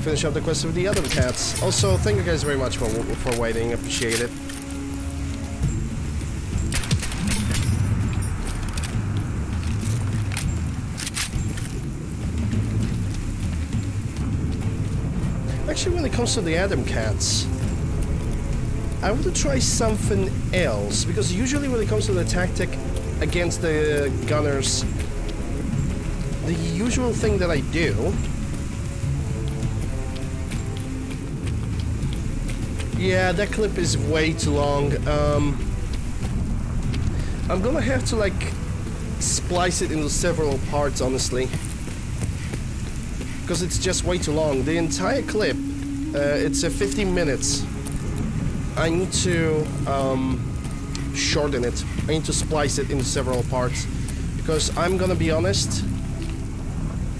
to finish up the quest with the Atom Cats. Also, thank you guys very much for waiting, appreciate it. Actually, when it comes to the Atom Cats, I want to try something else, because usually when it comes to the tactic against the Gunners, the usual thing that I do . Yeah, that clip is way too long. I'm gonna have to like splice it into several parts, honestly, because it's just way too long. The entire clip, it's 15 minutes. I need to shorten it. I need to splice it into several parts, because I'm gonna be honest,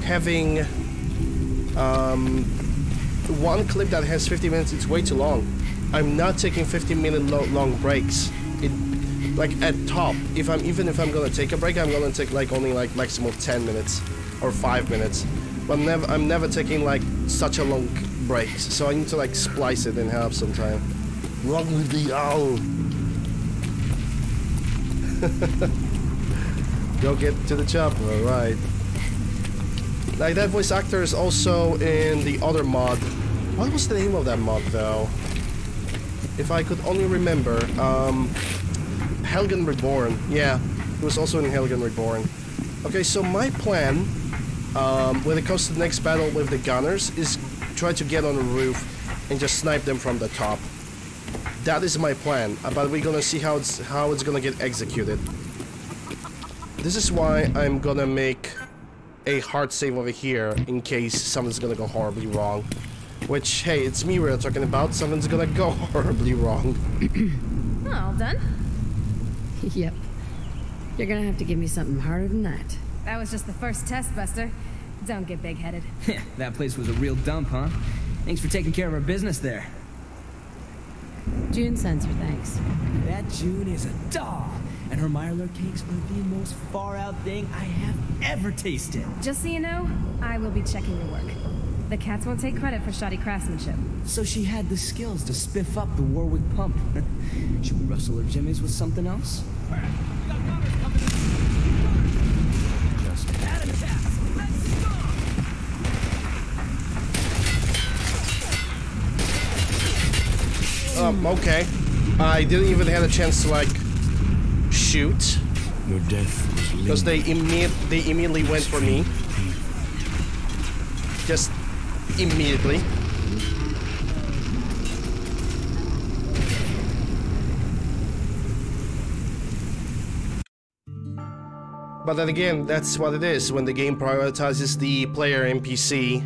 having one clip that has 50 minutes, it's way too long. I'm not taking 15-minute long breaks. It, like at top, if I'm gonna take a break, I'm gonna take like only like maximum 10 minutes or 5 minutes. But I'm never taking like such a long break. So I need to like splice it in half sometime. Wrong with the owl. Go get to the chopper, alright. Like that voice actor is also in the other mod. What was the name of that mod though? If I could only remember, Helgen Reborn. Yeah, it was also in Helgen Reborn. Okay, so my plan, when it comes to the next battle with the Gunners, is try to get on the roof and just snipe them from the top. That is my plan, but we're gonna see how it's gonna get executed. This is why I'm gonna make a hard save over here in case something's gonna go horribly wrong. Which, hey, it's me we're talking about. Something's gonna go horribly wrong. All done? Yep. You're gonna have to give me something harder than that. That was just the first test, Buster. Don't get big-headed. That place was a real dump, huh? Thanks for taking care of our business there. June sends her thanks. That June is a doll, and her Mirelur cakes were the most far-out thing I have ever tasted. Just so you know, I will be checking your work. The cats won't take credit for shoddy craftsmanship. So she had the skills to spiff up the Warwick pump. Should we rustle her jimmies with something else? All right, we got Gunners coming in. Just Atom Cats. Let's go! Okay. I didn't even have a chance to like shoot. Your death was linked. Because they immediately went for me. Just immediately. But then again, that's what it is when the game prioritizes the player NPC.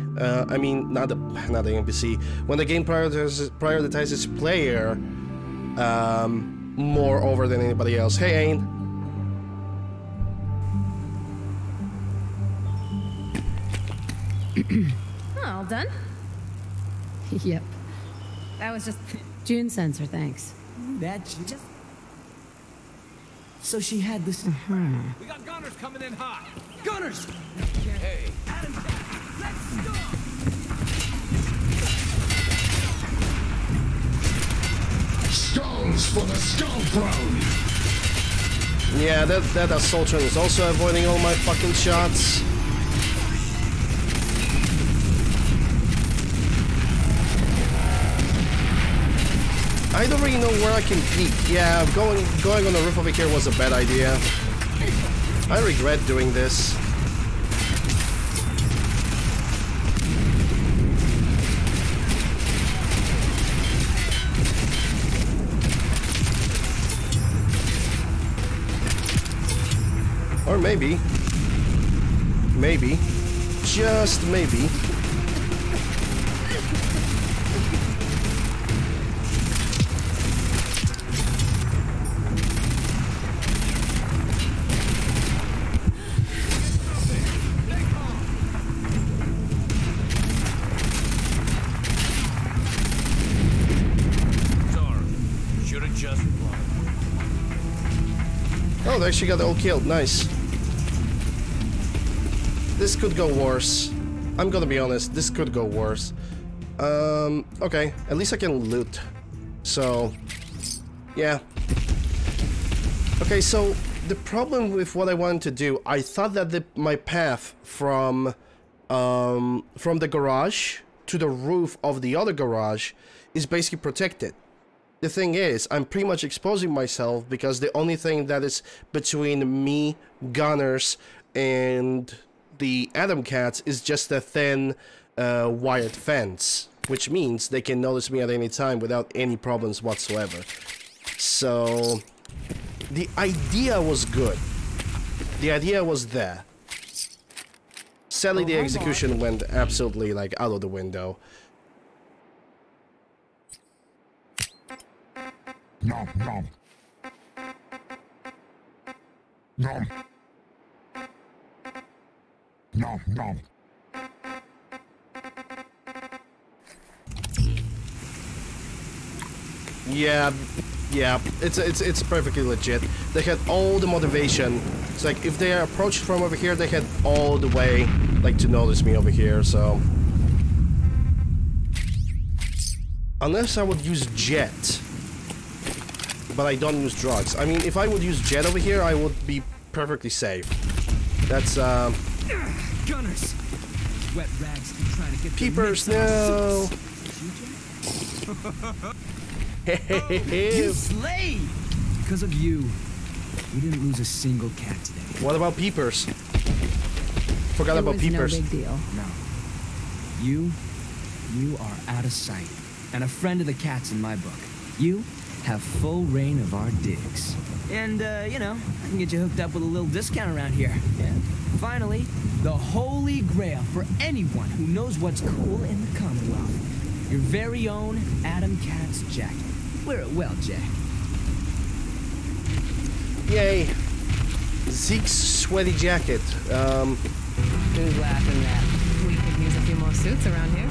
I mean, not the NPC. When the game prioritizes player more over than anybody else. Hey, Ayn. All done? Yep. That was just June sends her thanks. That just. So she had this. We got Gunners coming in hot. Gunners! Hey. Atom Cats, let's go! Skulls for the skull throne! Yeah, that assault train is also avoiding all my fucking shots. I don't really know where I can peek. Yeah, going on the roof over here was a bad idea. I regret doing this. Or maybe, just maybe. Oh, they actually got all killed. Nice. This could go worse. I'm gonna be honest. This could go worse. Okay, at least I can loot. So, yeah. Okay, so the problem with what I wanted to do, I thought that my path from the garage to the roof of the other garage is basically protected. The thing is, I'm pretty much exposing myself because the only thing that is between me, Gunners, and the Atom Cats is just a thin wired fence, which means they can notice me at any time without any problems whatsoever. So the idea was good. The idea was there. Sadly, the execution went absolutely like out of the window. Nom nom. Nom. Nom nom. Yeah, yeah, it's perfectly legit. They had all the motivation. It's like if they approached from over here, they had all the way like to notice me over here. So unless I would use jet, but I don't use drugs. I mean, if I would use jet over here, I would be perfectly safe. That's Gunners. Wet rags keep trying to get peepers now. You slay! Because of you, we didn't lose a single cat today. What about peepers? Forgot about peepers. No big deal. No. You are out of sight, and a friend of the cats in my book. You have full reign of our digs, and you know, I can get you hooked up with a little discount around here. And finally, the holy grail for anyone who knows what's cool in the Commonwealth. Your very own Atom Cats jacket. Wear it well, Jack. Yay. Zeke's sweaty jacket. Who's laughing at? We could use a few more suits around here.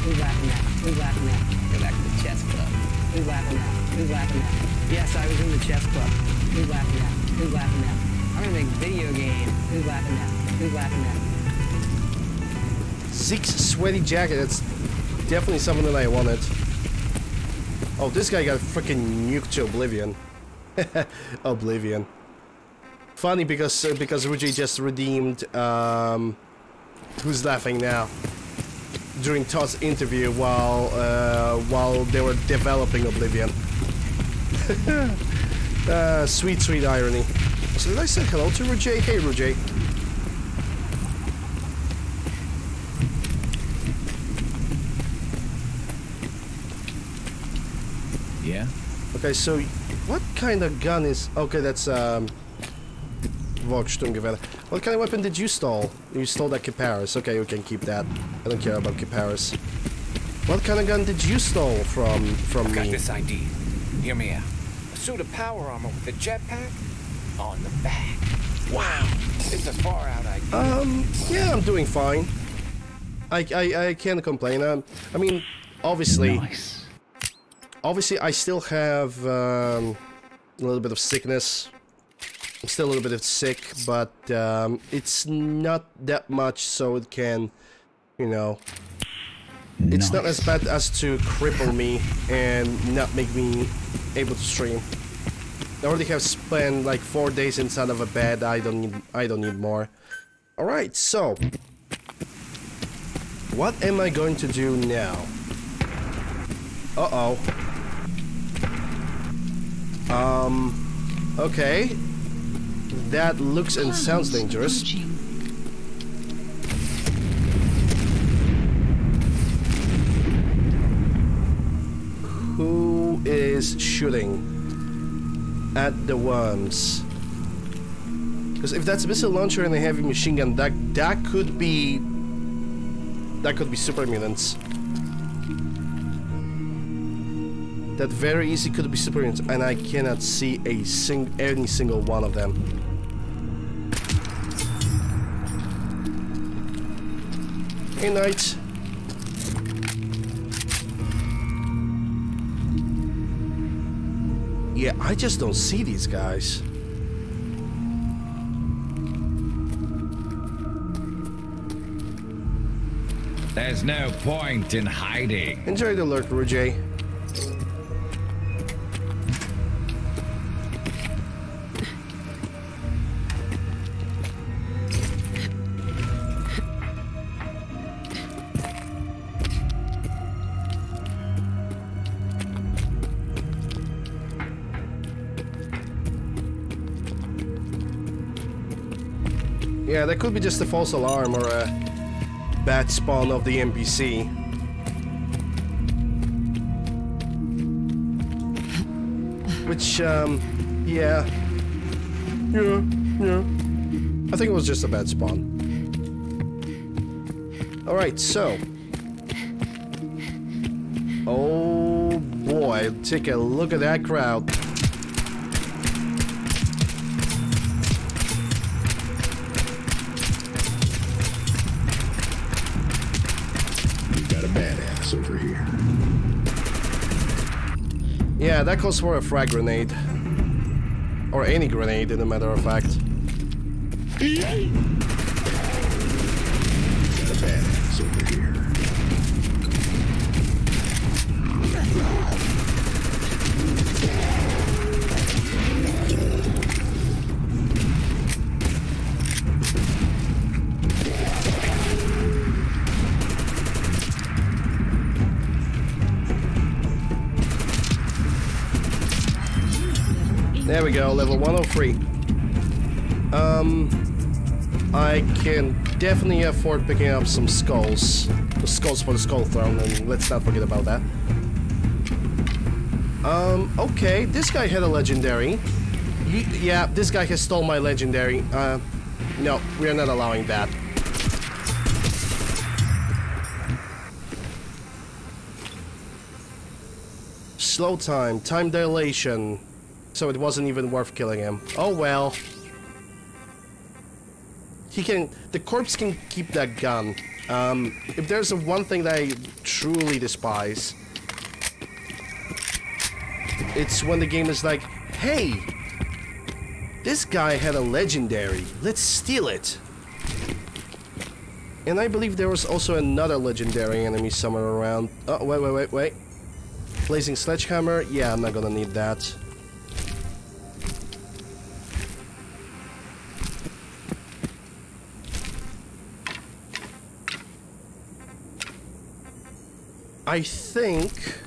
Who's laughing at? Who's laughing at? Go back to the chess club. Who's laughing at? Who's laughing at? Yes, I was in the chess club. Who's laughing at? Who's laughing at? I'm gonna make a video game. Who's laughing at? Who's laughing at? Zeke's sweaty jacket, that's definitely something that I wanted. Oh, this guy got freaking nuked to oblivion. Oblivion. Funny because Ruji just redeemed Who's Laughing Now during Todd's interview while they were developing Oblivion. Sweet, sweet irony. So did I say hello to Ruji? Hey Ruji. Yeah. Okay, so what kind of gun is... Okay, that's what kind of weapon did you stole? You stole that Caparis. Okay, you can keep that. I don't care about Caparis. What kind of gun did you stole from me? Got this ID. Hear me out. A suit of power armor with a jetpack on the back. Wow. It's a far out ID. Yeah, I'm doing fine. I can't complain. I mean, obviously... Nice. Obviously, I still have a little bit of sickness. I'm still a little bit sick, but it's not that much, so it can, you know... Nice. It's not as bad as to cripple me and not make me able to stream. I already have spent like 4 days inside of a bed, I don't need more. Alright, so... What am I going to do now? Uh-oh. Okay. That looks and sounds dangerous. Who is shooting at the worms? Because if that's a missile launcher and a heavy machine gun, that could be... That could be super mutants. That very easy could be super mutants, and I cannot see any single one of them. Hey, Knight. Yeah, I just don't see these guys. There's no point in hiding. Enjoy the lurk, Rujay. Yeah, that could be just a false alarm or a bad spawn of the NPC. Which, yeah. Yeah, yeah. I think it was just a bad spawn. Alright, so. Oh boy, take a look at that crowd. Over here. Yeah, that calls for a frag grenade. Or any grenade, in a matter of fact. Yay. Got a badass over here. There we go, level 103. I can definitely afford picking up some skulls. The skulls for the skull throne, and let's not forget about that. Okay, this guy had a legendary. Yeah, this guy has stole my legendary. No, we are not allowing that. Slow time, time dilation. So it wasn't even worth killing him. Oh well. He can... The corpse can keep that gun. If there's one thing that I truly despise, it's when the game is like, hey, this guy had a legendary. Let's steal it. And I believe there was also another legendary enemy somewhere around. Oh, wait. Blazing Sledgehammer. Yeah, I'm not gonna need that. I think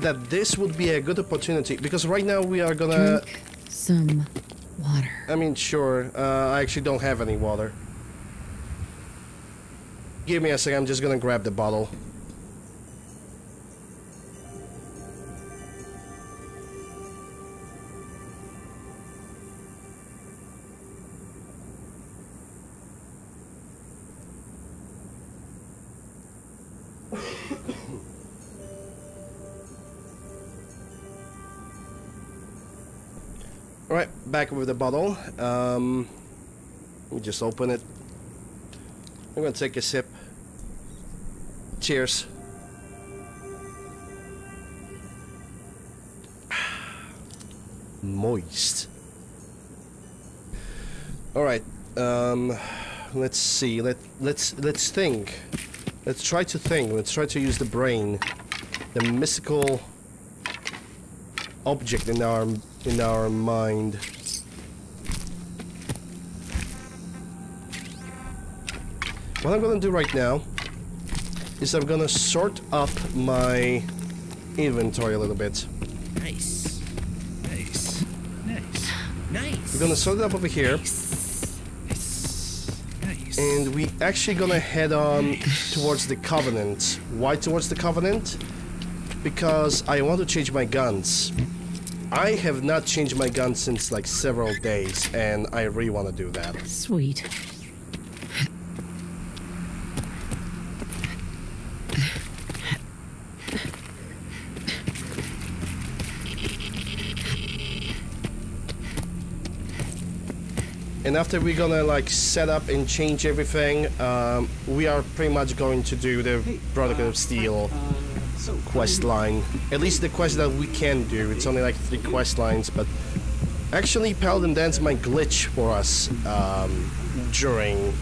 that this would be a good opportunity, because right now we are gonna... Drink some water. I mean, sure. I actually don't have any water. Give me a second, I'm just gonna grab the bottle. Alright, back with the bottle. Let me just open it. I'm gonna take a sip. Cheers. Moist. Alright, let's see. Let's think. Let's try to think. Let's try to use the brain. The mystical object in our mind. What I'm gonna do right now is I'm gonna sort up my inventory a little bit. Nice. Nice. Nice. Nice. We're gonna sort it up over here. Nice. Nice. And we actually gonna head on towards the Covenant. Why towards the Covenant? Because I want to change my guns. I have not changed my gun since like several days, and I really want to do that. Sweet. And after we're gonna like set up and change everything, we are pretty much going to do the Brotherhood of Steel quest line. At least the quest that we can do. It's only like 3 quest lines, but actually Paladin Dance might glitch for us during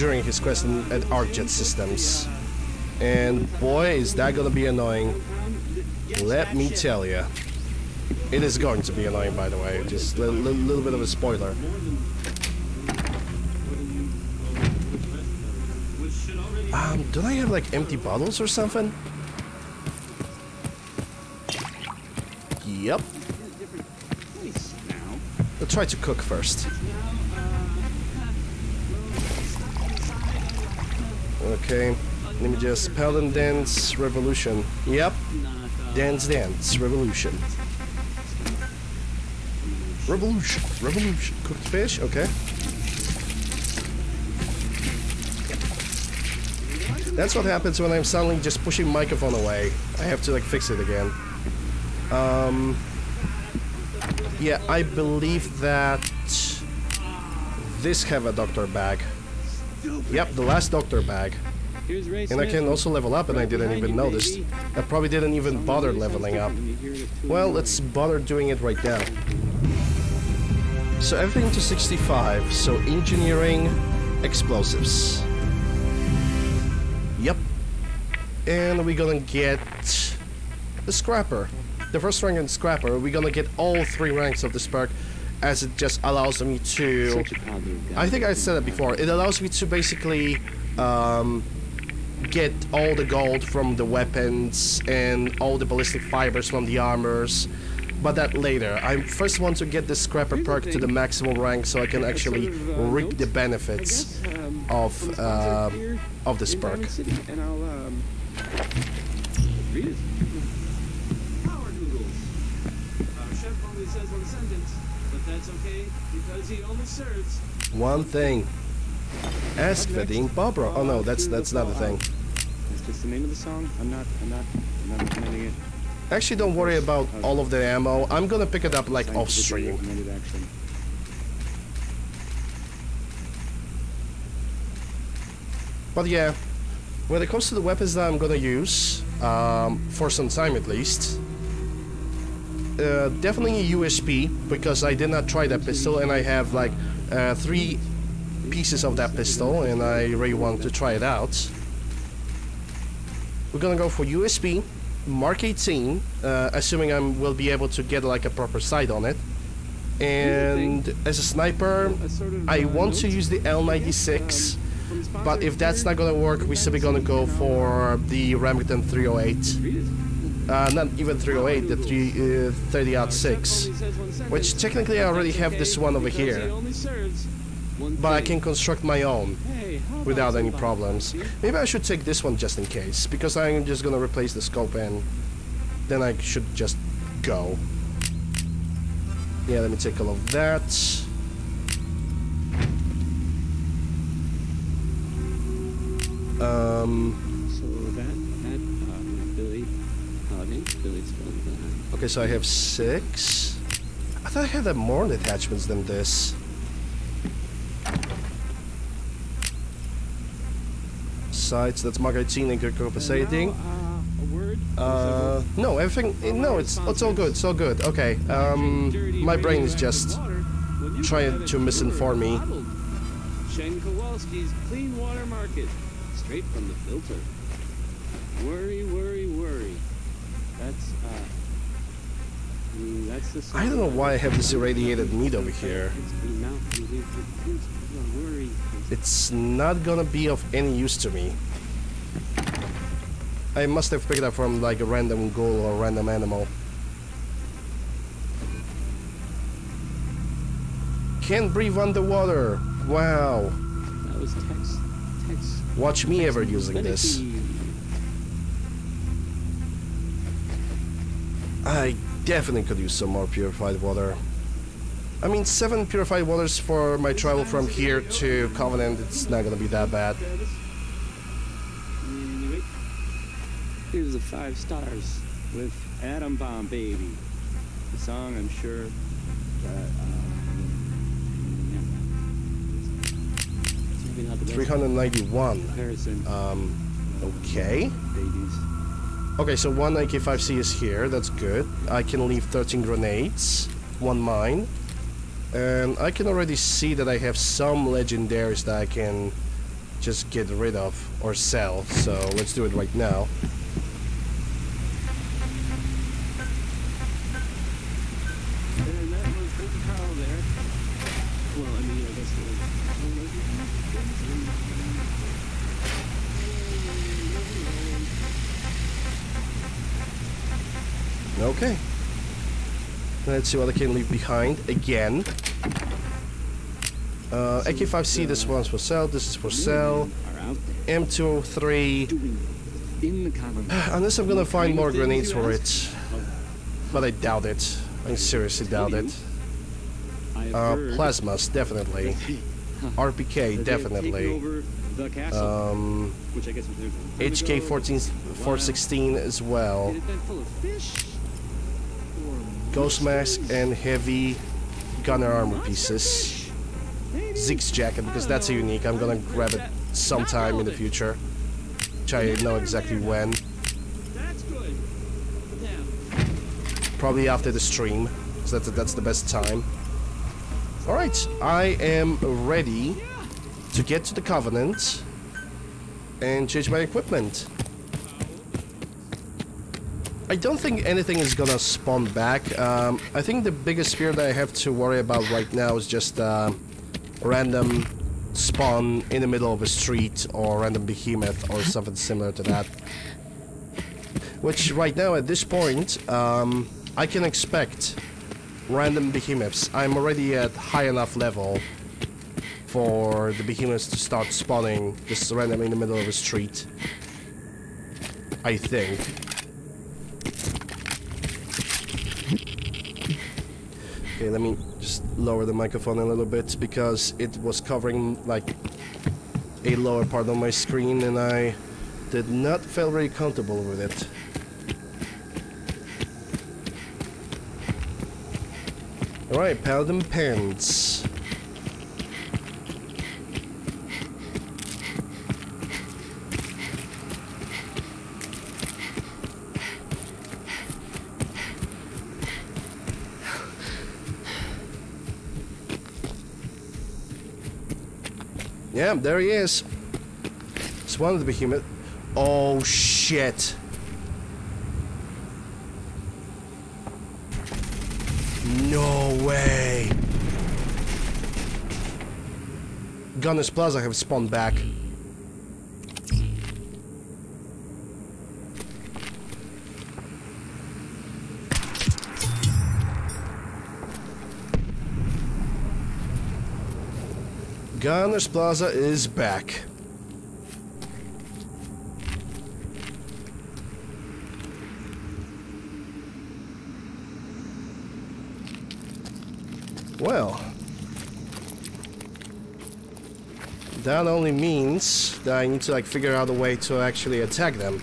during his quest at Arcjet Systems. And boy, is that gonna be annoying. Let me tell you. It is going to be annoying, by the way. Just a little bit of a spoiler. Don't I have like empty bottles or something? Yep. I'll try to cook first. Okay, let me just Paladin Dance Revolution. Yep, Dance Dance Revolution. Revolution. Cooked fish, okay. That's what happens when I'm suddenly just pushing microphone away. I have to like fix it again. Yeah, I believe that this have a doctor bag. Yep, the last doctor bag. And I can also level up, and I didn't even notice. I probably didn't even bother leveling up. Well, let's bother doing it right now. So everything to 65, so engineering, explosives. Yep. And we're gonna get the scrapper. The first rank in scrapper, we're gonna get all three ranks of this perk, as it just allows me to... I think I said it before, it allows me to basically get all the gold from the weapons and all the ballistic fibers from the armors, but that later. I first want to get the scrapper perk to the maximum rank so I can actually reap the benefits of this perk. One thing. Ask Vadim Bobro. Oh no, that's not a thing. It's just the name of the song. I'm not recommending it. Actually, don't worry about all of the ammo. I'm gonna pick it up like off stream. But yeah, when it comes to the weapons that I'm gonna use, for some time at least, definitely a USP, because I did not try that pistol and I have like 3 pieces of that pistol and I really want to try it out. We're gonna go for USP. Mark 18, assuming I will be able to get like a proper sight on it. And as a sniper, I want to use the L96, but if that's not gonna work, we're simply gonna go for the Remington 308. Not even 308, the 30-06, which technically I already have this one over here, but I can construct my own without any problems. Maybe I should take this one just in case, because I'm just gonna replace the scope and then I should just go. Yeah, let me take all of that. Okay, so I have 6. I thought I had more attachments than this. Sides, that's Mark 18 and compensating. No, everything, no, it's all good, it's all good. Okay, my brain is just trying to misinform me. Shen Kowalski's Clean Water Market, straight from the filter. Worry. That's the I don't know why I have this irradiated meat over here. It's not gonna be of any use to me. I must have picked it up from like a random ghoul or a random animal. Can't breathe underwater. Wow. Watch me ever using this. I definitely could use some more purified water. I mean, 7 purified waters for my travel from here to Covenant, it's not gonna be that bad. Here's the 5 stars with Atom Bomb Baby. The song, I'm sure. Yeah. 391. Okay. Okay, so 1 AK-5C is here, that's good. I can leave 13 grenades, 1 mine. And I can already see that I have some legendaries that I can just get rid of or sell, so let's do it right now. Okay, let's see what I can leave behind again. AK-5C, this one's for sale, this is for sale. M203, unless I'm gonna find more grenades for it, but I doubt it. I seriously doubt it. Plasmas, definitely. RPK, definitely. HK-416 as well. Ghost mask and heavy gunner armor pieces. Zeke's jacket, because that's a unique. I'm gonna grab it sometime in the future, which I know exactly when. Probably after the stream, because that's the best time. Alright, I am ready to get to the Covenant and change my equipment. I don't think anything is gonna spawn back. I think the biggest fear that I have to worry about right now is just random spawn in the middle of a street, or random behemoth or something similar to that, which right now at this point I can expect random behemoths. I'm already at high enough level for the behemoths to start spawning just randomly in the middle of a street, I think. Okay, let me just lower the microphone a little bit, because it was covering like a lower part of my screen and I did not feel very comfortable with it. Alright, Paladin Pants. Yeah, there he is. It's one of the behemoth. Oh shit. No way. Gunners Plaza have spawned back. Gunners Plaza is back. Well, that only means that I need to like figure out a way to actually attack them.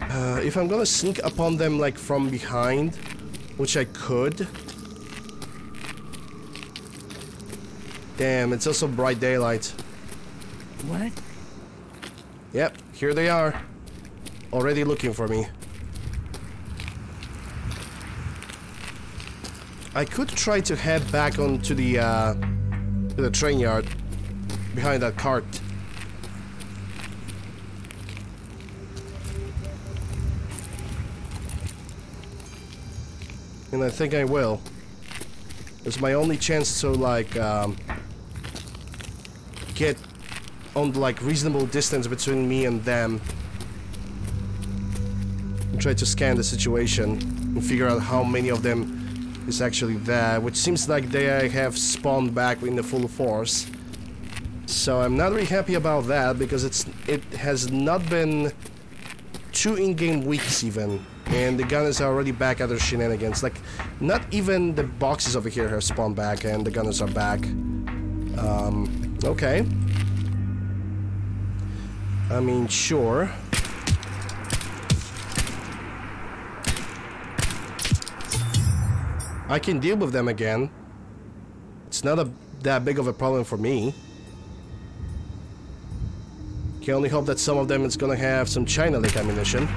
If I'm gonna sneak upon them like from behind, which I could. Damn, it's also bright daylight. What? Yep, here they are. Already looking for me. I could try to head back onto the train yard behind that cart. And I think I will. It's my only chance to like get on like reasonable distance between me and them and try to scan the situation and figure out how many of them is actually there, which seems like they have spawned back in the full force. So I'm not really happy about that, because it has not been 2 in-game weeks even, and the gunners are already back at their shenanigans. Like, not even the boxes over here have spawned back and the gunners are back. Okay. I mean, sure. I can deal with them again. It's not that big of a problem for me. Can only hope that some of them is gonna have some China Lake ammunition.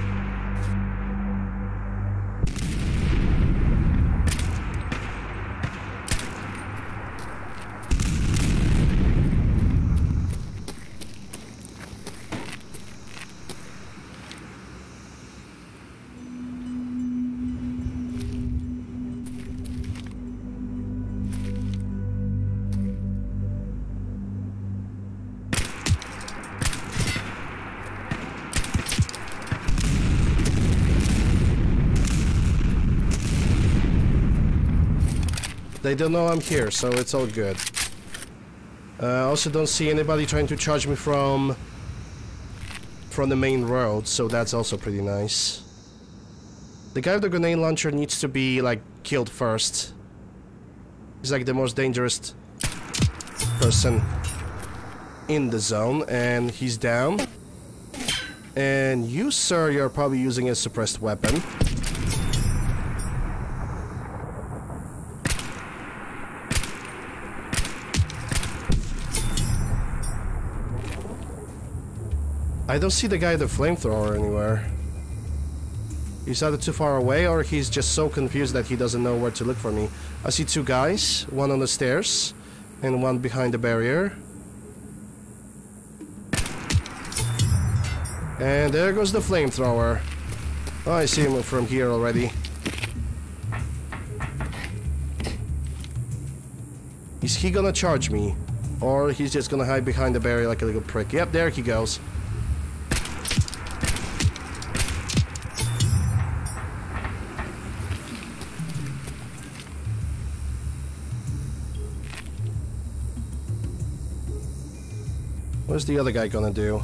They don't know I'm here, so it's all good. I also don't see anybody trying to charge me from the main road, so that's also pretty nice. The guy with the grenade launcher needs to be, like, killed first. He's, like, the most dangerous person in the zone, and he's down. And you, sir, you're probably using a suppressed weapon. I don't see the guy with the flamethrower anywhere. He's either too far away or he's just so confused that he doesn't know where to look for me. I see two guys, one on the stairs and one behind the barrier. And there goes the flamethrower. Oh, I see him from here already. Is he gonna charge me? Or he's just gonna hide behind the barrier like a little prick. Yep, there he goes. What's the other guy gonna do?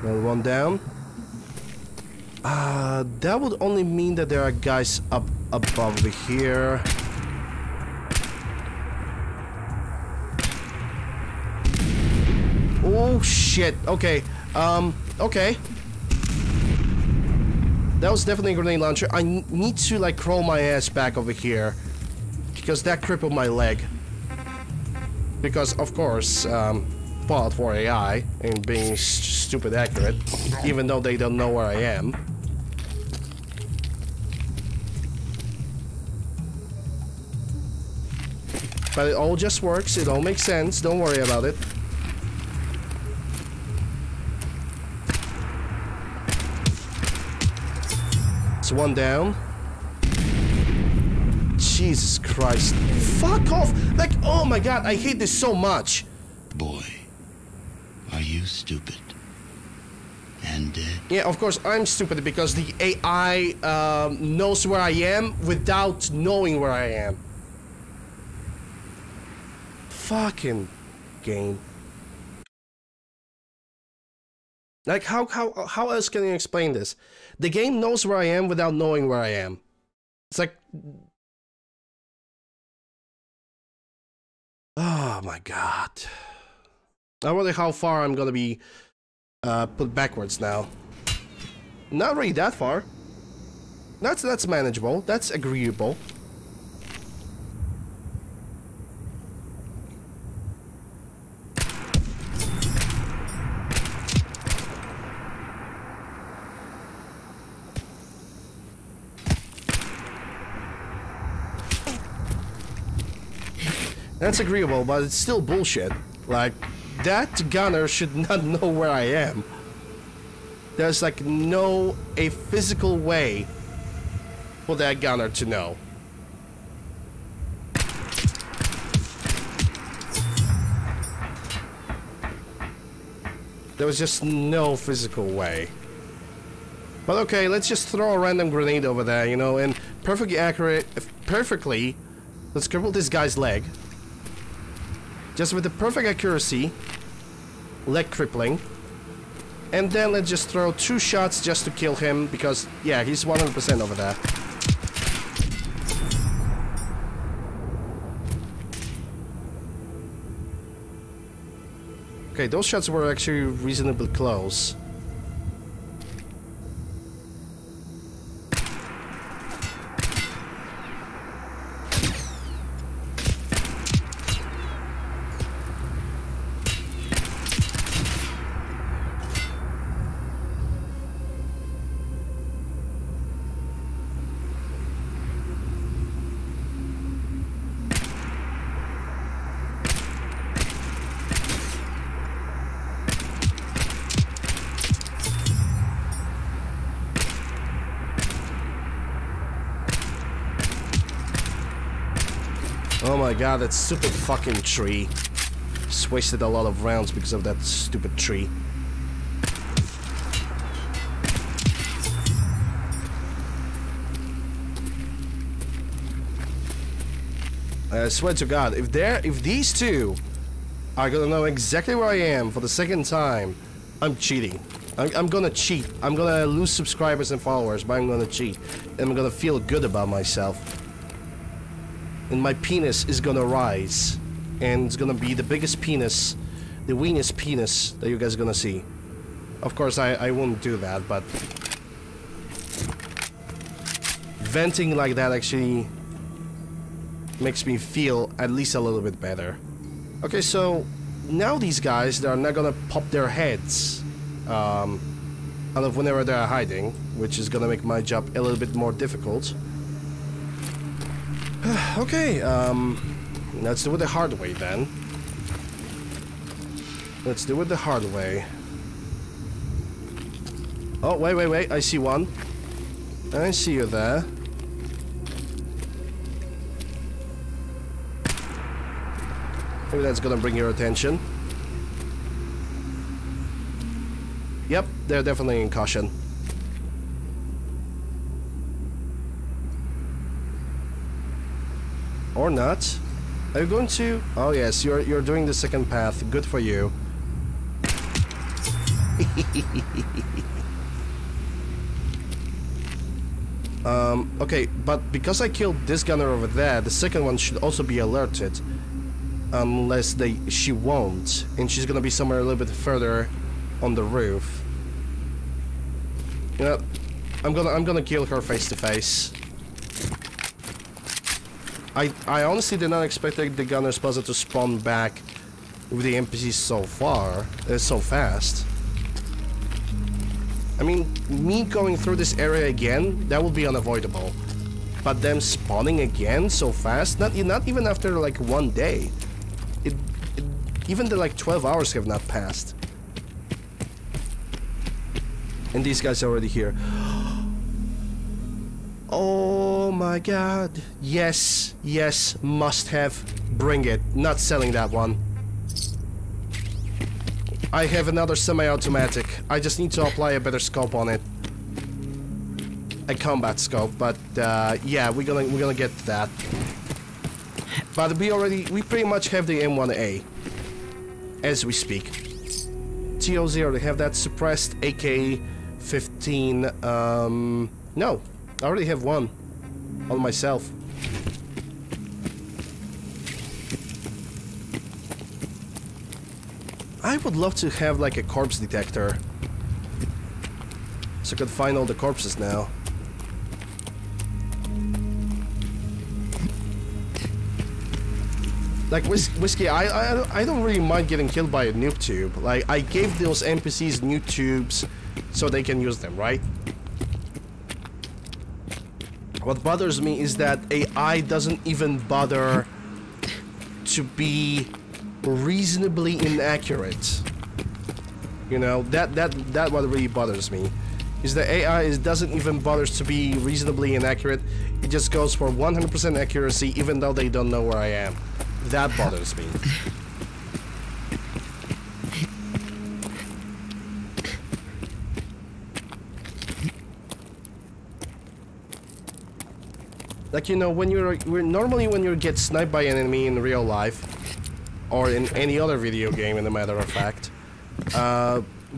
Another one down. That would only mean that there are guys up above here. Oh shit, okay, okay. That was definitely a grenade launcher. I need to like crawl my ass back over here because that crippled my leg. Because of course, Fallout 4 AI and being stupid accurate, even though they don't know where I am. But it all just works, it all makes sense, don't worry about it. One down. Jesus Christ. Fuck off! Like, oh my god, I hate this so much. Boy, are you stupid and dead? Yeah, of course I'm stupid because the AI knows where I am without knowing where I am. Fucking game. Like, how else can you explain this? The game knows where I am without knowing where I am. It's like... Oh my god. I wonder how far I'm gonna be put backwards now. Not really that far. That's manageable. That's agreeable. That's agreeable, but it's still bullshit. Like, that gunner should not know where I am. There's like no a physical way for that gunner to know. There was just no physical way. But okay, let's just throw a random grenade over there, you know, and perfectly, let's cripple this guy's leg. Just with the perfect accuracy, leg crippling, and then let's just throw two shots just to kill him because, yeah, he's 100% over there. Okay, those shots were actually reasonably close. my god, that stupid fucking tree. Just wasted a lot of rounds because of that stupid tree. I swear to god, if these two are gonna know exactly where I am for the second time, I'm cheating. I'm gonna cheat. I'm gonna lose subscribers and followers, but I'm gonna cheat. And I'm gonna feel good about myself. And my penis is gonna rise. And it's gonna be the biggest penis, the weeniest penis that you guys are gonna see. Of course, I won't do that, but... venting like that actually makes me feel at least a little bit better. Okay, so now these guys, they're not gonna pop their heads. Out of whenever they're hiding, which is gonna make my job a little bit more difficult. Okay, let's do it the hard way then. Let's do it the hard way. Oh, wait, wait, wait, I see one. I see you there. Maybe that's gonna bring your attention. Yep, they're definitely in caution. Or not. Are you going to... oh yes, you're doing the second path. Good for you. Okay, but because I killed this gunner over there, the second one should also be alerted. Unless she won't. And she's gonna be somewhere a little bit further on the roof. You know, I'm gonna kill her face to face. I honestly did not expect the Gunners Plaza to spawn back with the NPCs so fast. I mean, me going through this area again, that would be unavoidable. But them spawning again so fast, not even after like one day. Even the like 12 hours have not passed. And these guys are already here. Oh my god. Yes, yes, must have. Bring it. Not selling that one. I have another semi-automatic. I just need to apply a better scope on it. A combat scope, but yeah, we're gonna get to that. But we pretty much have the M1A as we speak. TO0, they have that suppressed AK-15, no, I already have one on myself. I would love to have like a corpse detector, so I could find all the corpses now. Like, Whiskey, I don't really mind getting killed by a noob tube. Like, I gave those NPCs new tubes so they can use them, right? What bothers me is that AI doesn't even bother to be reasonably inaccurate. You know, that what really bothers me. Is that AI doesn't even bother to be reasonably inaccurate. It just goes for 100% accuracy even though they don't know where I am. That bothers me. Like, you know, when you get sniped by an enemy in real life, or in any other video game, in a matter of fact,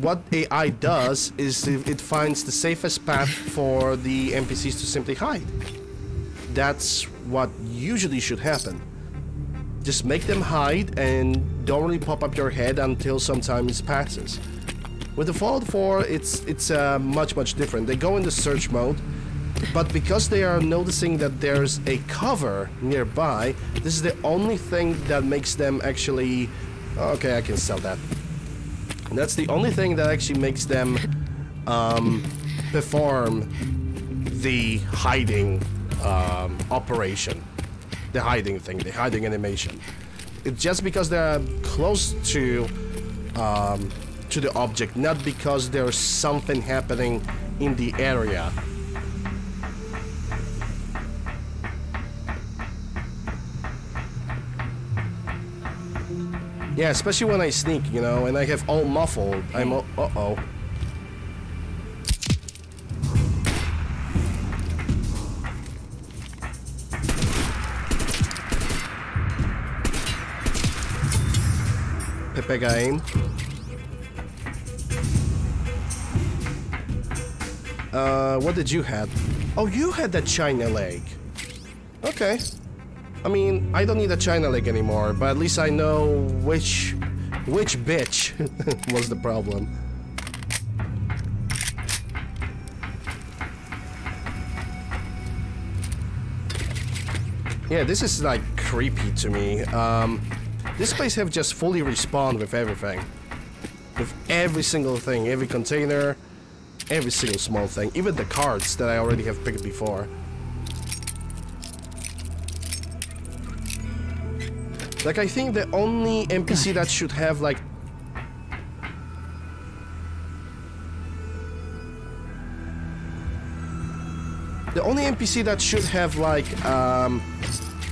what AI does is it finds the safest path for the NPCs to simply hide. That's what usually should happen. Just make them hide and don't really pop up your head until some time passes. With the Fallout 4, it's much different. They go into search mode, but because they are noticing that there's a cover nearby, this is the only thing that makes them actually... okay, I can sell that. That's the only thing that actually makes them perform the hiding operation. The hiding thing, the hiding animation. It's just because they're close to the object, not because there's something happening in the area. Yeah, especially when I sneak, you know, and I have all muffled. I'm uh-oh. Pepe game. What did you have? Oh, you had that China leg. Okay. I mean, I don't need a China leg anymore, but at least I know which bitch was the problem. Yeah, this is like creepy to me. This place have just fully respawned with everything. With every single thing, every container, every single small thing, even the cards that I already have picked before. Like, I think the only NPC that should have, like... The only NPC that should have, like,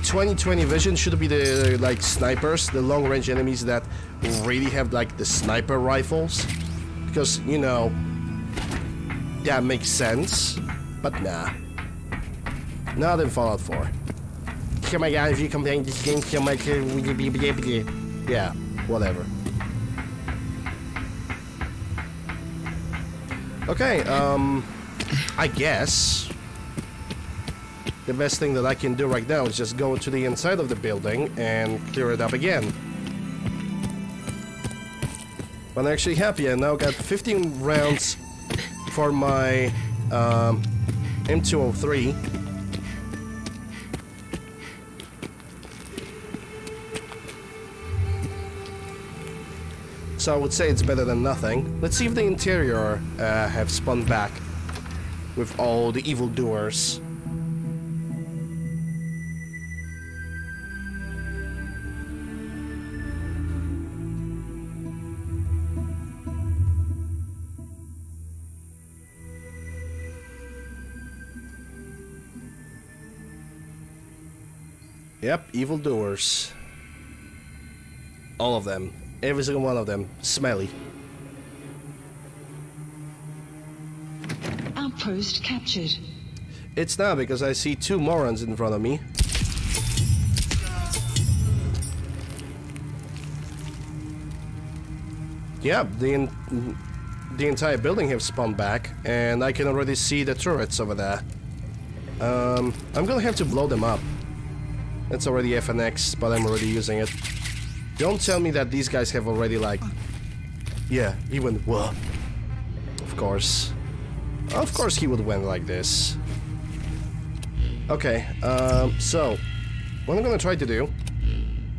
20/20 vision should be the, like, snipers, the long-range enemies that really have, like, the sniper rifles. Because, you know, that makes sense. But nah. Not in Fallout 4. Oh my god, if you complain this game so much, yeah, whatever. Okay, I guess the best thing that I can do right now is just go to the inside of the building and clear it up again. But I'm actually happy. I now got 15 rounds for my M203. So I would say it's better than nothing. Let's see if the interior have spun back with all the evildoers. Yep, evildoers. All of them. Every single one of them. Smelly. Outpost captured. It's not because I see two morons in front of me. Yep, the entire building have spawned back, and I can already see the turrets over there. I'm gonna have to blow them up. It's already FNX, but I'm already using it. Don't tell me that these guys have already, like... Yeah, he went, whoa. Of course. Of course he would win like this. Okay, so... What I'm gonna try to do...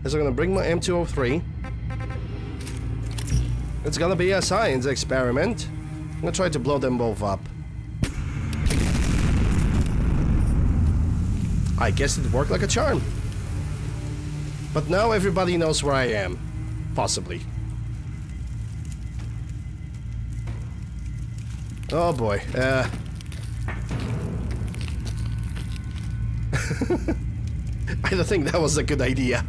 is I'm gonna bring my M203. It's gonna be a science experiment. I'm gonna try to blow them both up. I guess it worked like a charm. But now everybody knows where I am. Possibly. Oh boy. I don't think that was a good idea.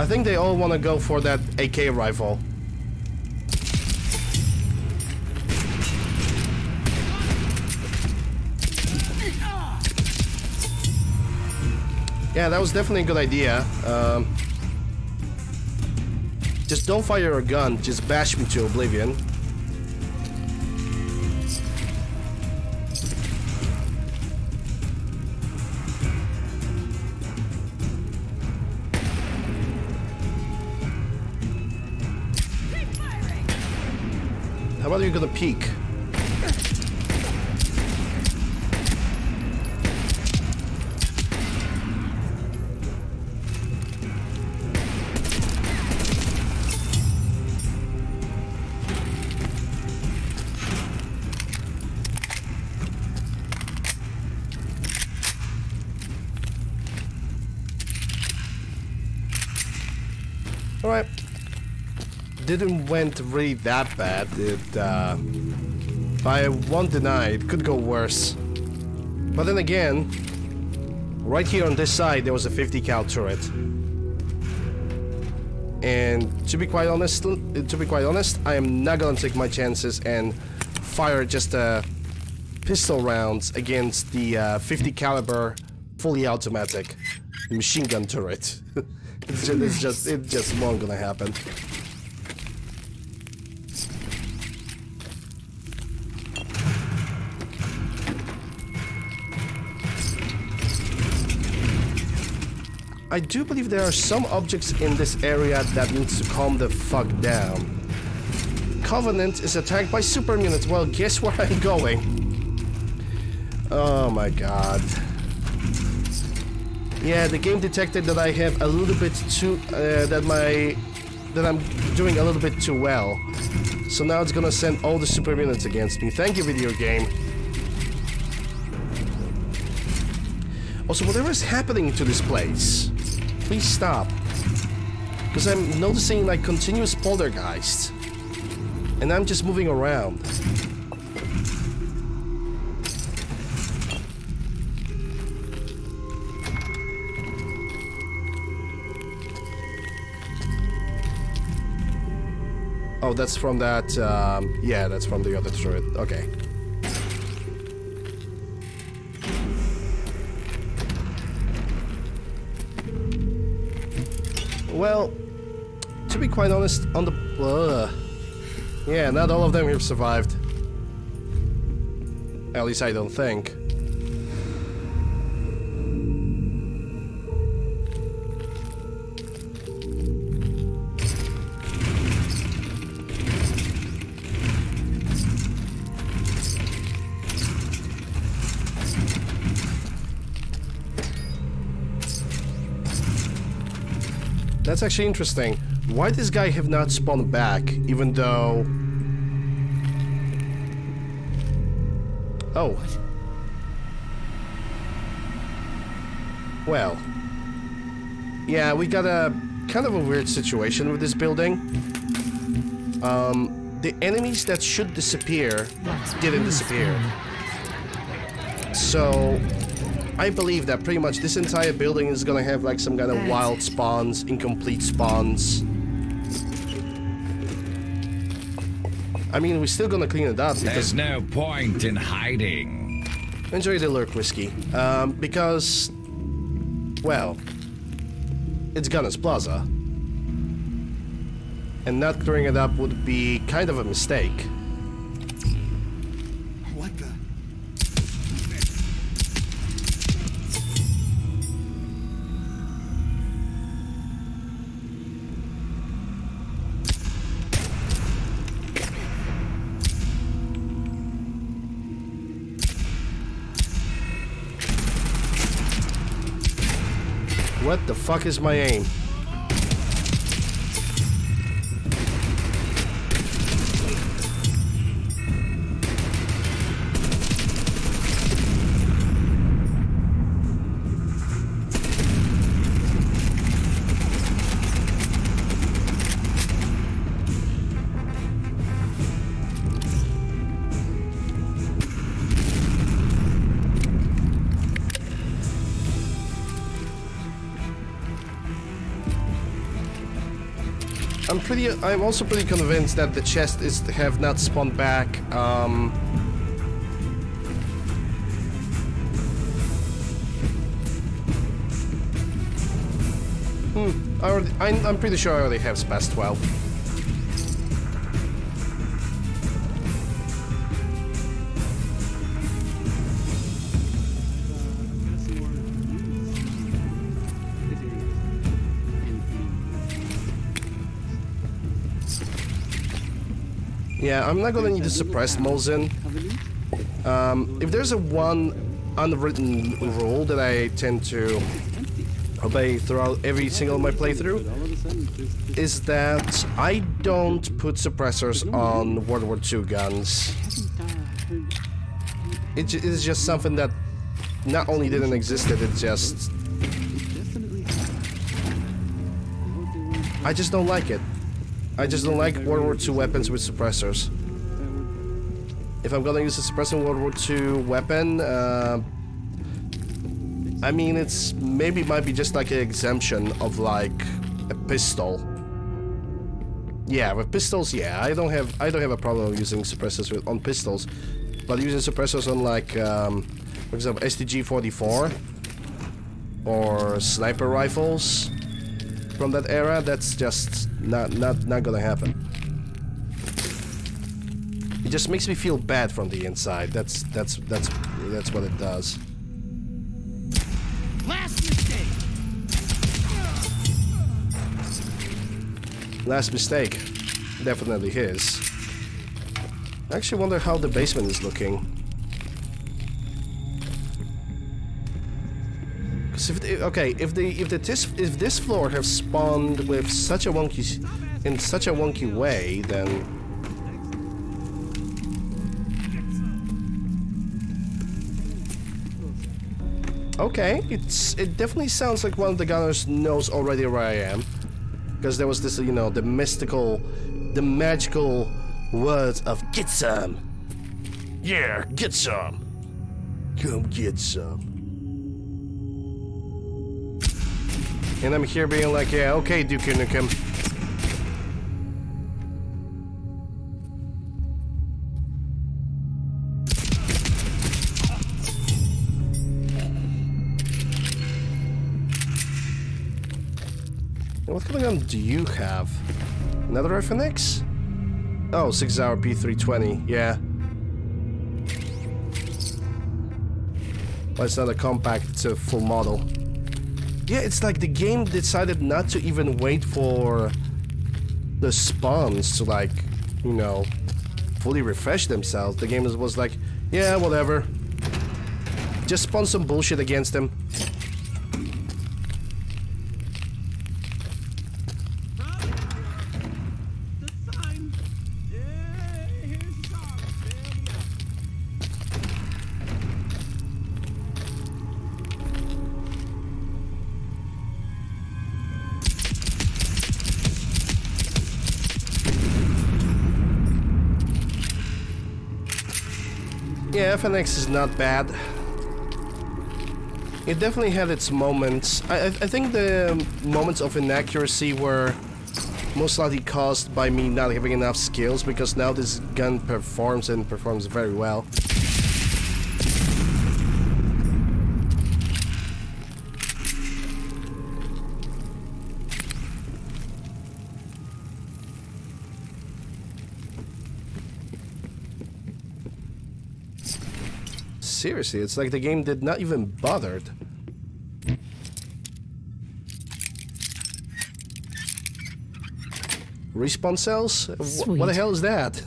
I think they all want to go for that AK rifle. Yeah, that was definitely a good idea. Just don't fire a gun, just bash me to oblivion. How about you gonna peek? Alright. Didn't went really that bad. It, I won't deny, it could go worse. But then again, right here on this side, there was a 50 cal turret. And to be quite honest, I am not gonna take my chances and fire just pistol rounds against the 50 caliber fully automatic machine gun turret. it's just not gonna happen. I do believe there are some objects in this area that needs to calm the fuck down. Covenant is attacked by super units. Well, guess where I'm going. Oh my god. Yeah, the game detected that I have a little bit too... that I'm doing a little bit too well. So now it's gonna send all the super units against me. Thank you, video game. Also, whatever is happening to this place, please stop. Because I'm noticing like continuous poltergeists. And I'm just moving around. Oh, that's from that, yeah, that's from the other turret. Okay. Well, to be quite honest, on the... yeah, not all of them have survived. At least I don't think. That's actually interesting. Why this guy have not spawned back, even though... Oh. Well. Yeah, we got a kind of a weird situation with this building. The enemies that should disappear didn't disappear. So... I believe that pretty much this entire building is gonna have like some kind of wild spawns, incomplete spawns. I mean, we're still gonna clean it up because... There's no point in hiding. Enjoy the lurk whiskey. Because... Well... It's Gunners Plaza. And not clearing it up would be kind of a mistake. What the fuck is my aim? I'm also pretty convinced that the chest is have not spawned back. I'm pretty sure I already have Spaz 12. Yeah, I'm not gonna need to suppress Mosin. If there's a one unwritten rule that I tend to obey throughout every single of my playthrough, is that I don't put suppressors on World War II guns. It is just something that not only didn't exist, it just... I just don't like it. I just don't like World War II weapons with suppressors. If I'm gonna use a suppressing World War II weapon, I mean, it's maybe might be just like an exemption of like a pistol. Yeah, with pistols, yeah, I don't have a problem using suppressors with, on pistols, but using suppressors on like, for example, STG-44 or sniper rifles from that era, that's just not gonna happen. It just makes me feel bad from the inside. That's what it does. Last mistake. Last mistake, definitely his. I actually wonder how the basement is looking. Because if this floor has spawned with such a wonky, in such a wonky way, then. Okay, it definitely sounds like one of the gunners knows already where I am, because there was this, you know, the mystical, the magical words of "get some." Yeah, get some. Come get some. And I'm here being like, yeah, okay, Duke Nukem. What kind of gun do you have? Another FNX? Oh, 6-hour P320, yeah. Well, it's not a compact, it's a full model. Yeah, it's like the game decided not to even wait for the spawns to, like, you know, fully refresh themselves. The game was like, yeah, whatever. Just spawn some bullshit against them. Yeah, FNX is not bad. It definitely had its moments. I think the moments of inaccuracy were most likely caused by me not having enough skills, because now this gun performs and performs very well. Seriously, it's like the game did not even bother. Respawn cells? What the hell is that?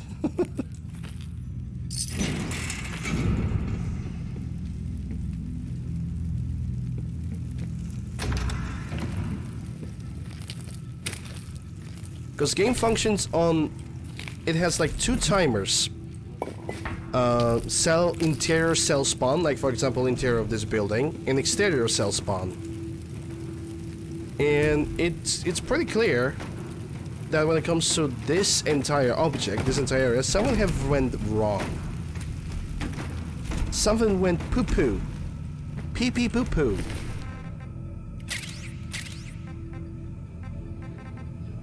Because game functions on... It has like 2 timers. Cell interior cell spawn, like for example interior of this building, and exterior cell spawn. And it's pretty clear that when it comes to this entire object, this entire area, something went wrong. Something went poo-poo. Pee-pee poo-poo.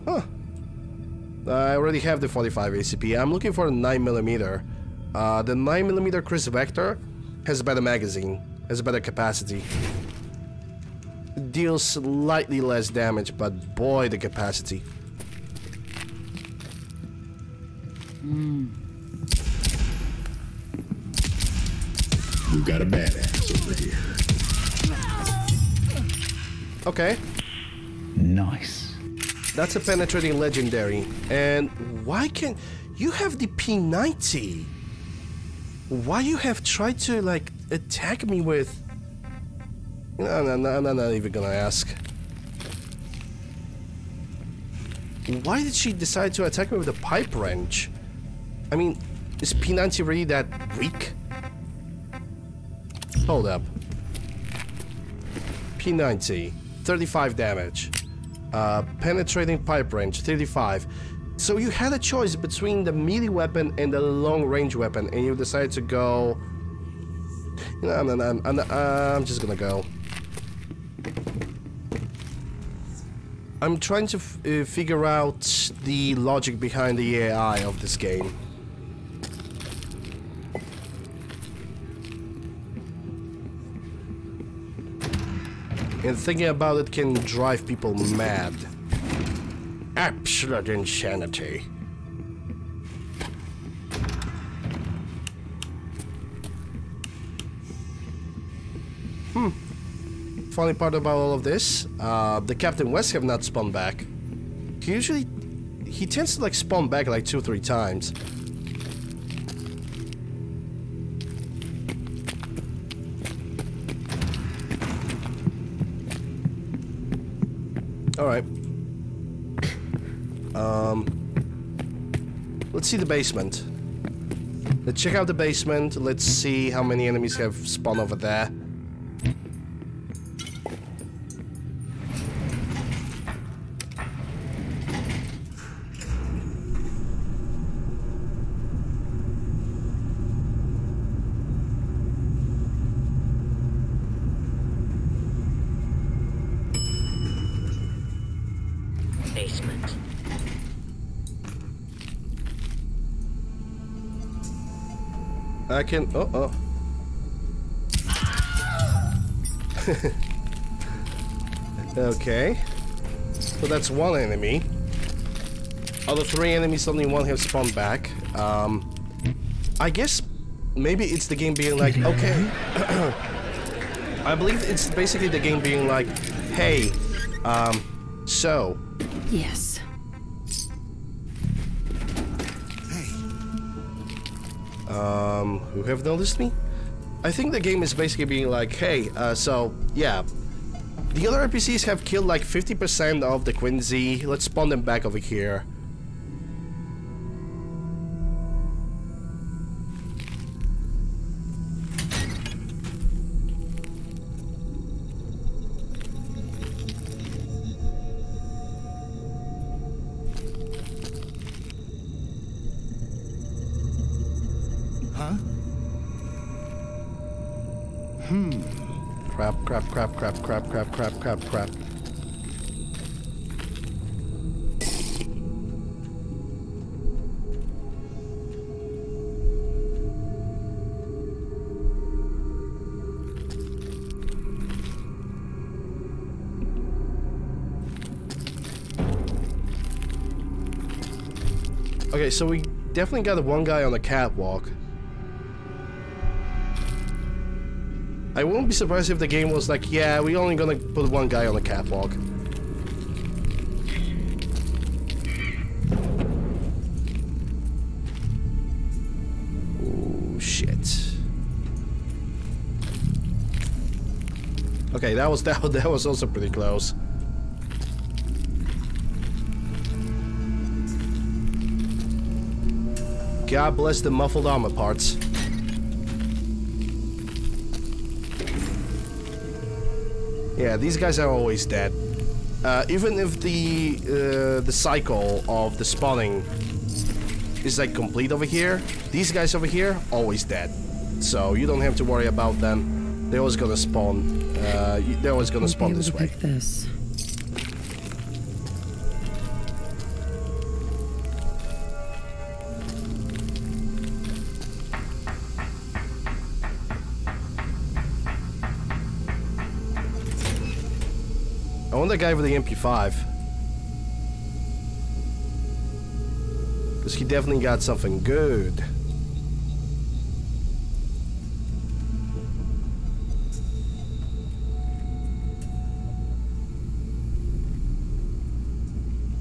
Huh. I already have the 45 ACP. I'm looking for a 9mm. The 9mm Chris Vector has a better magazine, has a better capacity. It deals slightly less damage, but boy, the capacity. We've got a badass over here. Okay. Nice. That's a penetrating legendary. And why can't... You have the P90. Why you have tried to, like, attack me with... No, I'm not even gonna ask. Why did she decide to attack me with a pipe wrench? I mean, is P90 really that weak? Hold up. P90, 35 damage. Penetrating pipe range, 35. So you had a choice between the melee weapon and the long-range weapon, and you decided to go... You know, I'm just gonna go. I'm trying to figure out the logic behind the AI of this game. And thinking about it can drive people mad. Absolute insanity. Funny part about all of this, the Captain West have not spawned back. He usually, he tends to like spawn back like 2 or 3 times. Alright. Let's see the basement. Let's check out the basement, let's see how many enemies have spawned over there. I can... oh. Okay. So that's one enemy. Out of 3 enemies, only 1 has spawned back. I guess maybe it's the game being like, okay. I believe it's basically the game being like, hey, so. Yes. Who have noticed me? I think the game is basically being like, hey, so, yeah. The other NPCs have killed like 50% of the Quincy. Let's spawn them back over here. Crap. Okay, so we definitely got the one guy on the catwalk. I wouldn't be surprised if the game was like, yeah, we're only gonna put one guy on the catwalk. Oh, shit. Okay, that was also pretty close. God bless the muffled armor parts. Yeah, these guys are always dead. Even if the cycle of the spawning is like complete over here, these guys over here always dead. So you don't have to worry about them. They're always gonna spawn. They're always gonna spawn this way. I want that guy with the MP5. Because he definitely got something good.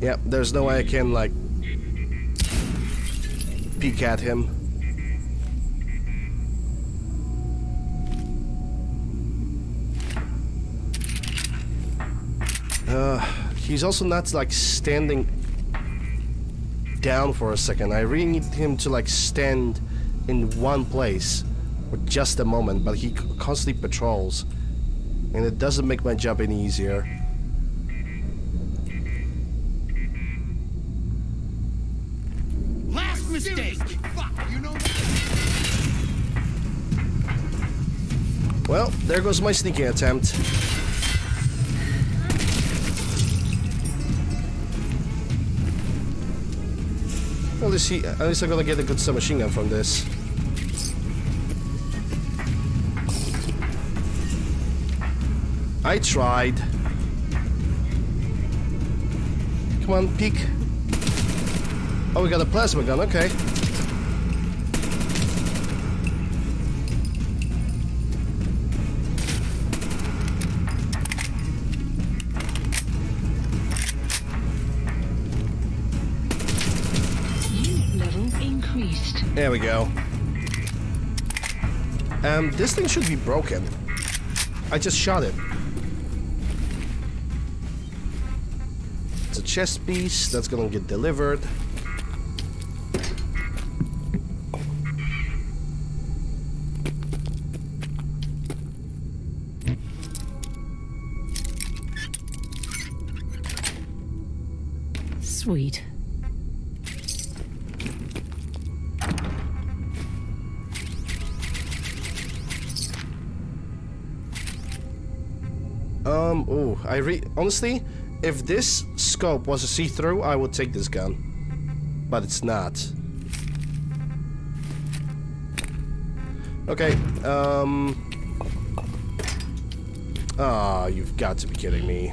Yeah, there's no way I can, like, peek at him. He's also not, like, standing down for a second. I really need him to, like, stand in one place for just a moment, but he constantly patrols, and it doesn't make my job any easier. mistake. Fuck, you know that? Well, there goes my sneaking attempt. At least I'm gonna get a good submachine gun from this. I tried. Come on, peek. Oh, we got a plasma gun, okay. There we go. This thing should be broken. I just shot it. It's a chest piece that's gonna get delivered. Sweet. Oh, honestly, if this scope was a see-through, I would take this gun. But it's not. Okay, ah, you've got to be kidding me.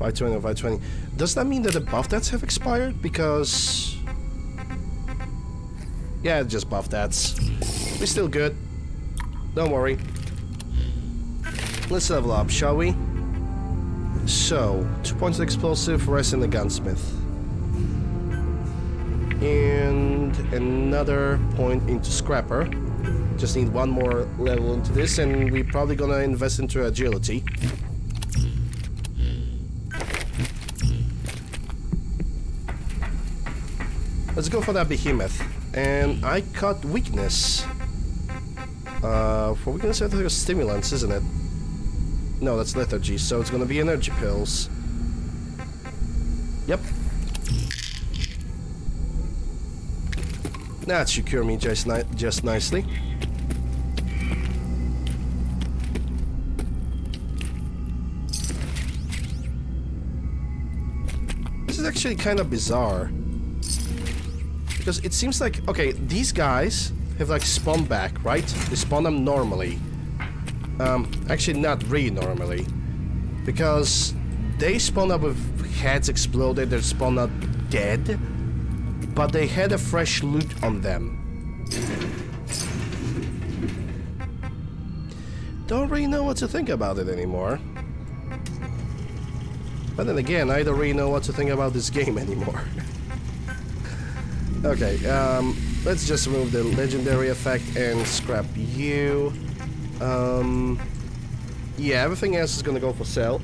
520 or 520. Does that mean that the buff tats have expired? Because... yeah, just buff tats. We're still good. Don't worry. Let's level up, shall we? So, 2 points of explosive, rest in the gunsmith. And another point into scrapper. Just need one more level into this, and we're probably gonna invest into agility. Let's go for that behemoth. And I caught weakness. For weakness, I think it's stimulants, isn't it? No, that's lethargy, so it's gonna be energy pills. Yep. That should cure me just nicely. This is actually kind of bizarre. Because it seems like... okay, these guys have like spawned back, right? They spawn them normally. Actually not really normally, because they spawn up with heads exploded, they spawn up dead, but they had a fresh loot on them. Don't really know what to think about it anymore. But then again, I don't really know what to think about this game anymore. Okay, let's just remove the legendary effect and scrap you. Yeah, everything else is gonna go for sale.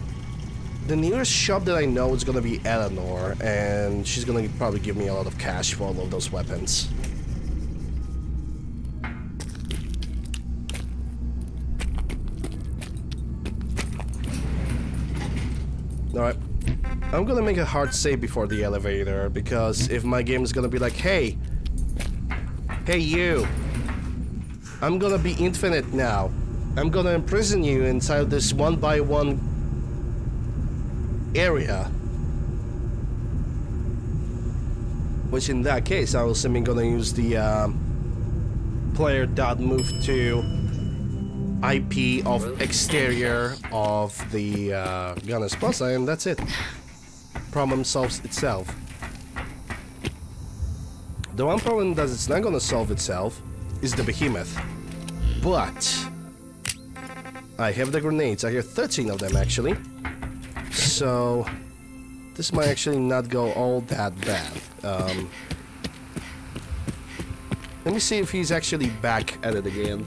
The nearest shop that I know is gonna be Eleanor, and she's gonna probably give me a lot of cash for all of those weapons. Alright, I'm gonna make a hard save before the elevator, because if my game is gonna be like, hey, hey you, I'm gonna be infinite now. I'm gonna imprison you inside this 1x1 area. Which in that case, I was simply gonna use the player.move to IP of exterior of the Gunners Plaza, and that's it. Problem solves itself. The one problem that it's not gonna solve itself is the behemoth. But I have the grenades. I have 13 of them, actually. So this might actually not go all that bad. Let me see if he's actually back at it again.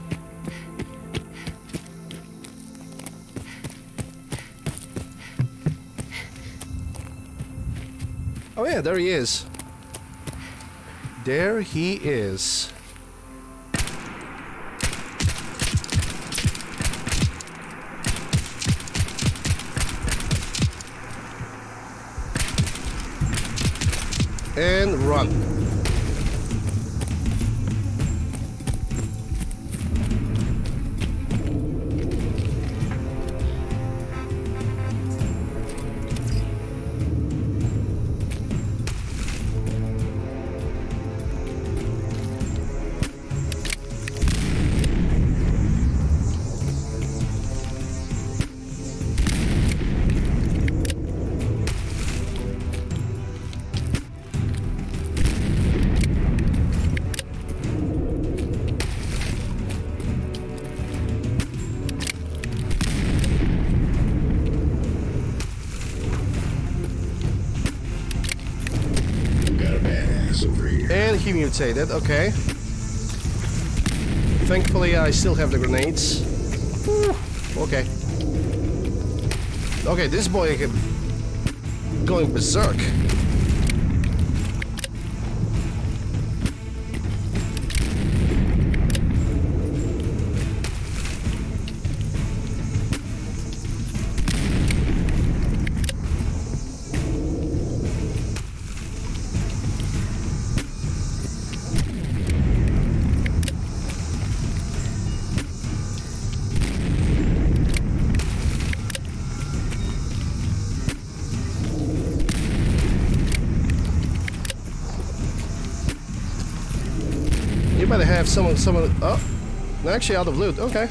Oh yeah, there he is. There he is. And run. And he mutated, okay. Thankfully I still have the grenades. Ooh, okay. Okay, this boy is going berserk. Have someone, oh, actually out of loot, okay.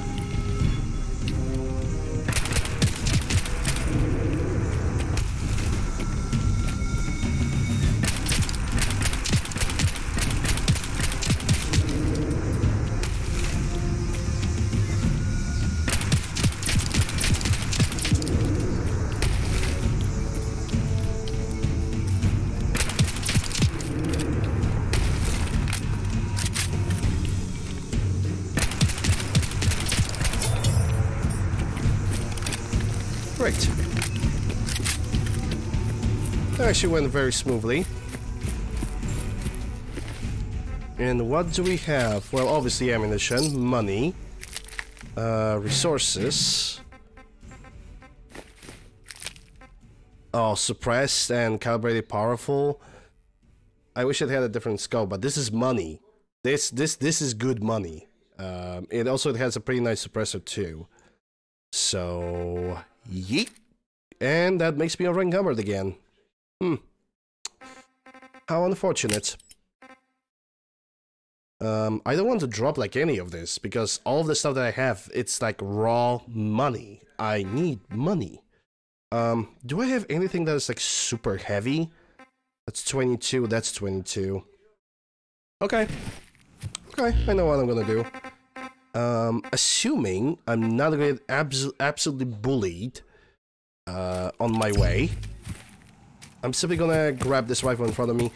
Actually went very smoothly. And what do we have? Well, obviously ammunition, money, resources. Oh, suppressed and calibrated powerful. I wish it had a different scope, but this is money. This is good money. It also has a pretty nice suppressor too. So, yeet. And that makes me overencumbered again. Hmm. How unfortunate. I don't want to drop like any of this, because all of the stuff that I have, it's like raw money. I need money. Do I have anything that is like super heavy? That's 22, that's 22. Okay. Okay, I know what I'm gonna do. Assuming I'm not gonna get absolutely bullied on my way. I'm simply gonna grab this rifle in front of me.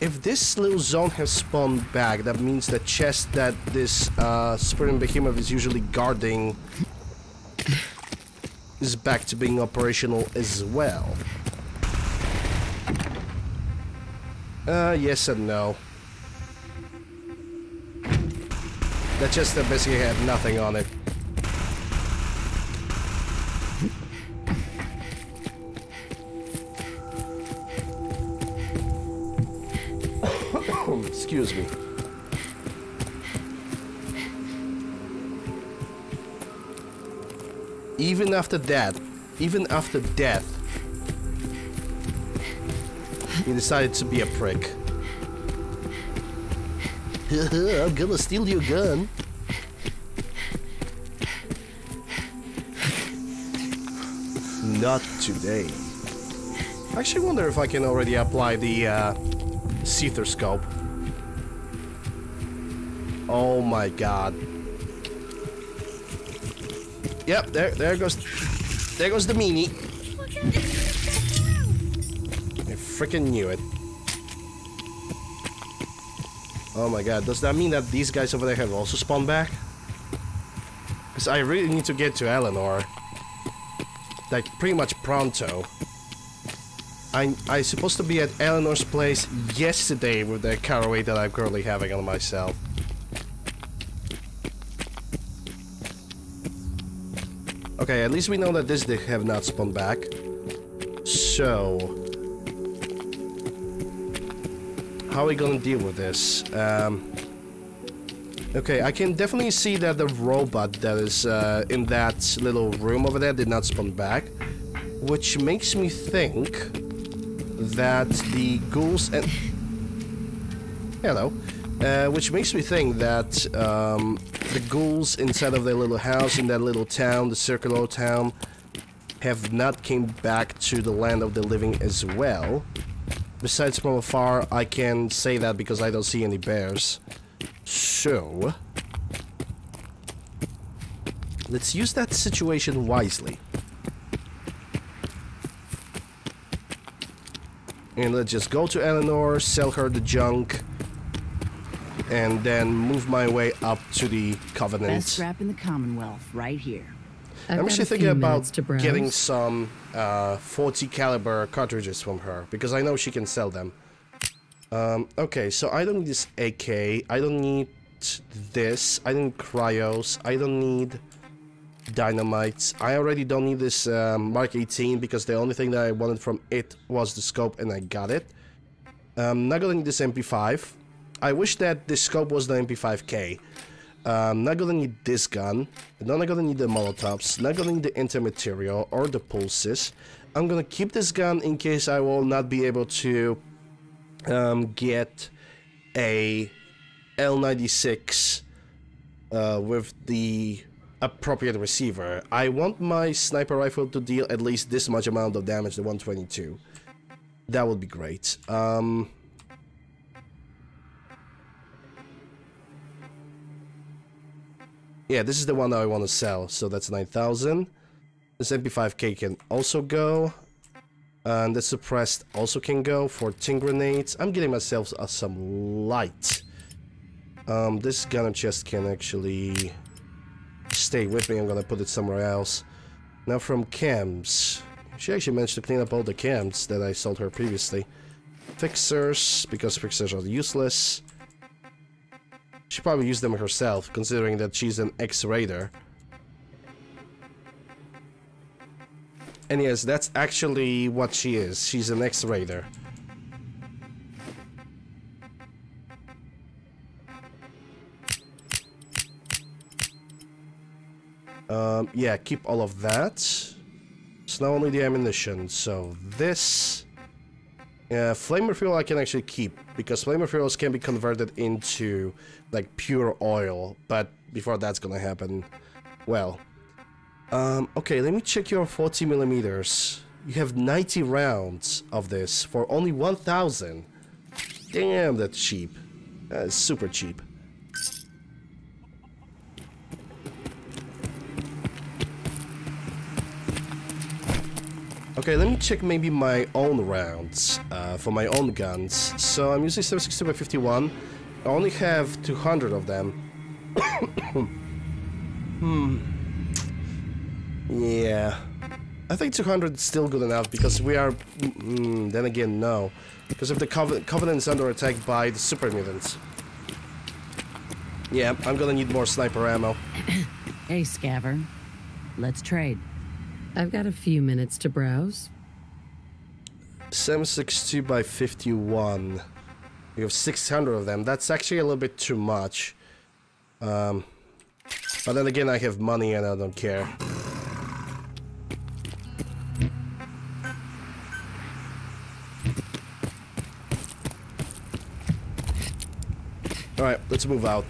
If this little zone has spawned back, that means the chest that this Spirit and Behemoth is usually guarding is back to being operational as well. Yes and no. That chest that basically had nothing on it. Excuse me. Even after that, even after death, he decided to be a prick. I'm gonna steal your gun. Not today. I actually wonder if I can already apply the Seether scope. Oh my god. Yep, there goes the meanie. I freaking knew it. Oh my god, does that mean that these guys over there have also spawned back? Because I really need to get to Eleanor. Like, pretty much pronto. I supposed to be at Eleanor's place yesterday with the caraway that I'm currently having on myself. Okay, at least we know that this they have not spawned back. So, how are we gonna deal with this? Okay, I can definitely see that the robot that is in that little room over there did not spawn back, which makes me think that the ghouls and hello, which makes me think that the ghouls inside of their little house in that little town, the circular town, have not came back to the land of the living as well. Besides, from afar, I can say that because I don't see any bears. So, let's use that situation wisely. And let's just go to Eleanor, sell her the junk, and then move my way up to the Covenant. Best scrap in the Commonwealth, right here. I'm actually thinking about getting some 40 caliber cartridges from her, because I know she can sell them. Okay, so I don't need this AK, I don't need this, I don't need cryos, I don't need dynamites, I already don't need this Mark 18, because the only thing that I wanted from it was the scope and I got it. Not gonna need this MP5. I wish that this scope was the MP5K. Not gonna need this gun, not gonna need the molotovs, not gonna need the intermaterial or the pulses. I'm gonna keep this gun in case I will not be able to get a L96 with the appropriate receiver. I want my sniper rifle to deal at least this much amount of damage, the 122. That would be great. Yeah, this is the one that I want to sell, so that's 9,000. This MP5K can also go. And the suppressed also can go. 14 grenades. I'm getting myself some light. This gunner chest can actually stay with me. I'm gonna put it somewhere else. Now from cams. She actually managed to clean up all the cams that I sold her previously. Fixers, because fixers are useless. She probably used them herself, considering that she's an X-Raider. And yes, that's actually what she is. She's an X-Raider. Yeah, keep all of that. It's not only the ammunition, so this... flamer fuel I can actually keep, because flamer fuels can be converted into, like, pure oil, but before that's gonna happen, well. Okay, let me check your 40 millimeters. You have 90 rounds of this for only 1,000. Damn, that's cheap. That is super cheap. Okay, let me check maybe my own rounds for my own guns. So I'm using 762 by 51. I only have 200 of them. Yeah. I think 200 is still good enough because we are... then again, no. Because if the Covenant is under attack by the super mutants. Yeah, I'm gonna need more sniper ammo. Hey, Scaver. Let's trade. I've got a few minutes to browse. 762 by 51. You have 600 of them. That's actually a little bit too much. But then again, I have money and I don't care. Alright, let's move out.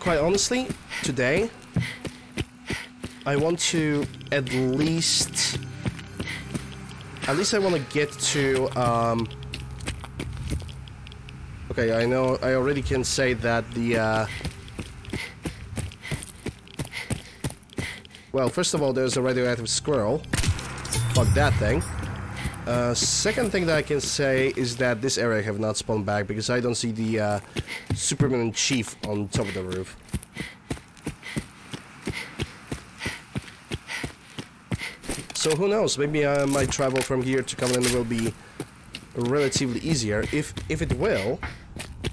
Quite honestly, today I want to at least I want to get to okay, I know I already can say that the well, first of all, there's a radioactive squirrel. Fuck that thing. Second thing that I can say is that this area have not spawned back because I don't see the Superman in Chief on top of the roof. So who knows, maybe my travel from here to Covenant will be relatively easier. If it will,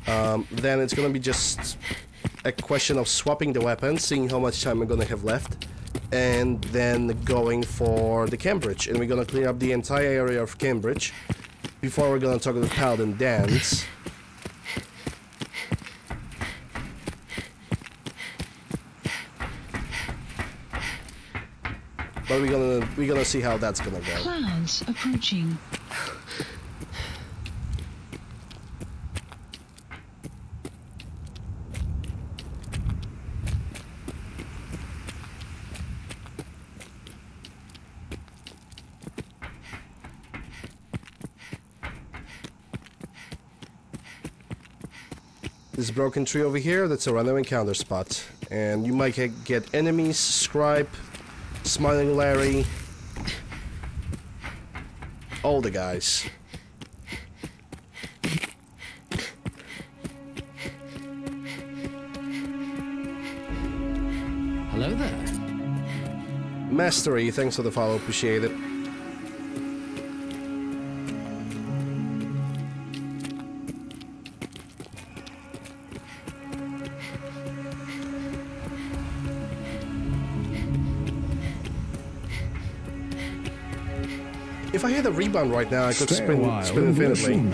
then it's gonna be just a question of swapping the weapons, seeing how much time I'm gonna have left. And then going for the Cambridge, and we're gonna clean up the entire area of Cambridge before we're gonna talk about Paladin Dance. But we're gonna see how that's gonna go. Clouds approaching. This broken tree over here, that's a random encounter spot. And you might get enemies, Scribe, Smiling Larry, all the guys. Hello there. Mastery, thanks for the follow, appreciate it. If I had a rebound right now, I could spin infinitely.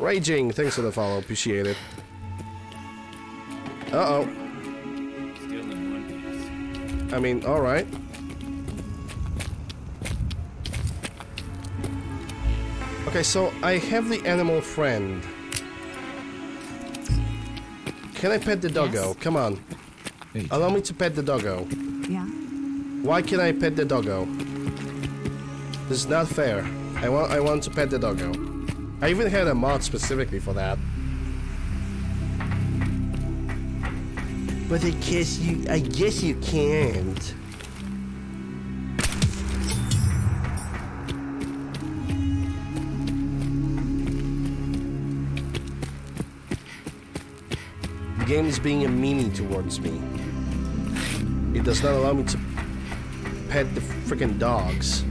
Raging, thanks for the follow, appreciate it. Uh-oh. I mean, alright. Okay, so I have the animal friend. Can I pet the doggo? Yes. Come on. Allow me to pet the doggo. Yeah. Why can I pet the doggo? This is not fair. I want to pet the doggo. I even had a mod specifically for that. But I guess you can't. The game is being a meanie towards me. It does not allow me to pet the freaking dogs.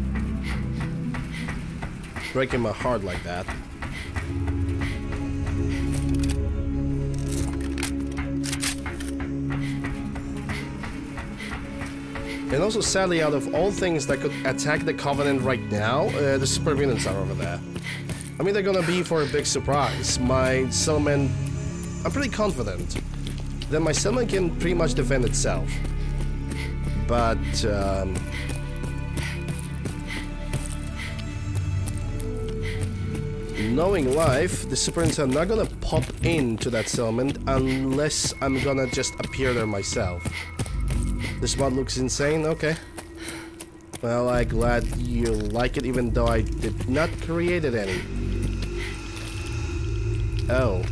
Breaking my heart like that. And also, sadly, out of all things that could attack the Covenant right now, the super mutants are over there. I mean, they're gonna be for a big surprise. My settlement, I'm pretty confident that my settlement can pretty much defend itself. But knowing life, the superintendents are not gonna pop into that settlement unless I'm gonna just appear there myself. This mod looks insane, okay. Well, I'm glad you like it, even though I did not create it any. Oh.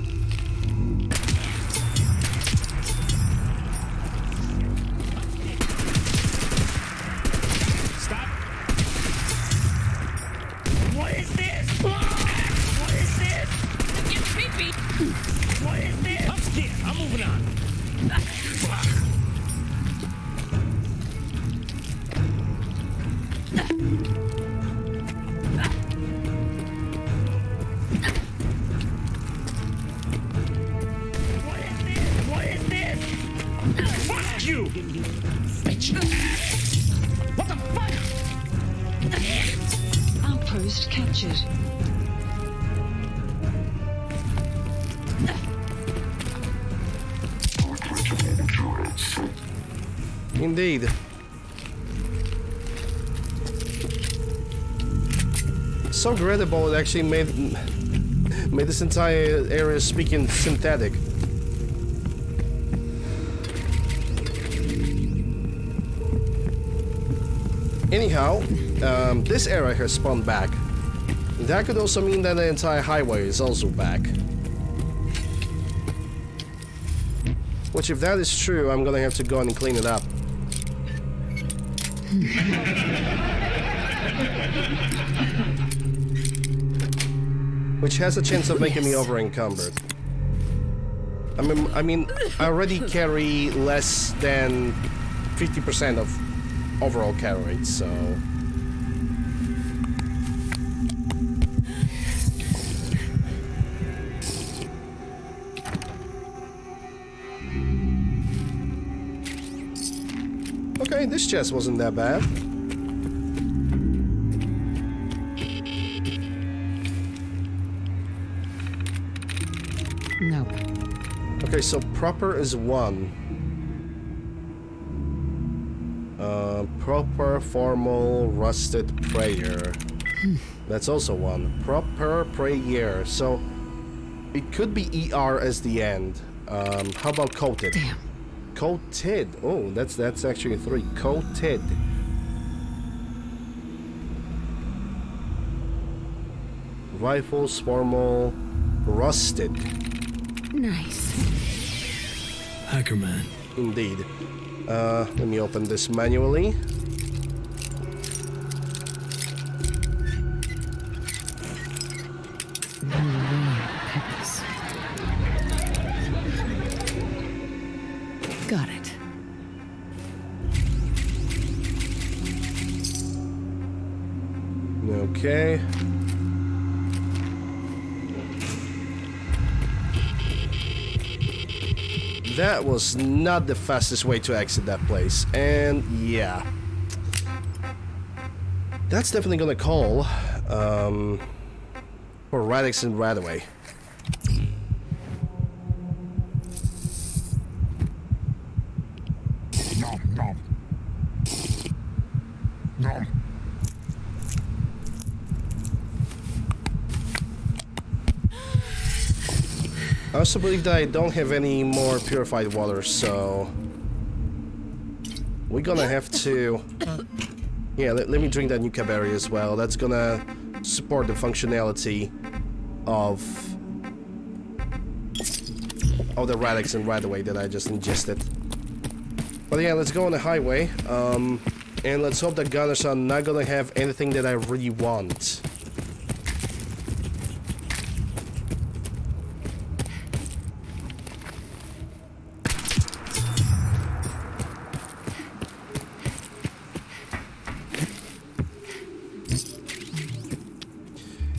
Indeed. So incredible it actually made this entire area speaking synthetic. Anyhow, this area has spawned back. That could also mean that the entire highway is also back. Which, if that is true, I'm gonna have to go and clean it up. Which has a chance of making me over encumbered. I mean, I already carry less than 50% of overall carry rate, so. Okay, this chest wasn't that bad. Nope. Okay, so proper is one. Proper, formal, rusted prayer. That's also one. Proper prayer. So it could be ER as the end. How about coated? Damn. Coated. Oh, that's actually a three. Coated. Rifles, formal, rusted. Nice. Hackerman. Indeed. Let me open this manually. Got it. Okay. That was not the fastest way to exit that place, and yeah. That's definitely gonna call for Radix and Radaway. I also believe that I don't have any more purified water, so we're gonna have to... Yeah, let me drink that new Cabernet as well. That's gonna support the functionality of the Radix and Radaway that I just ingested. But yeah, let's go on the highway, and let's hope that Gunners are not gonna have anything that I really want.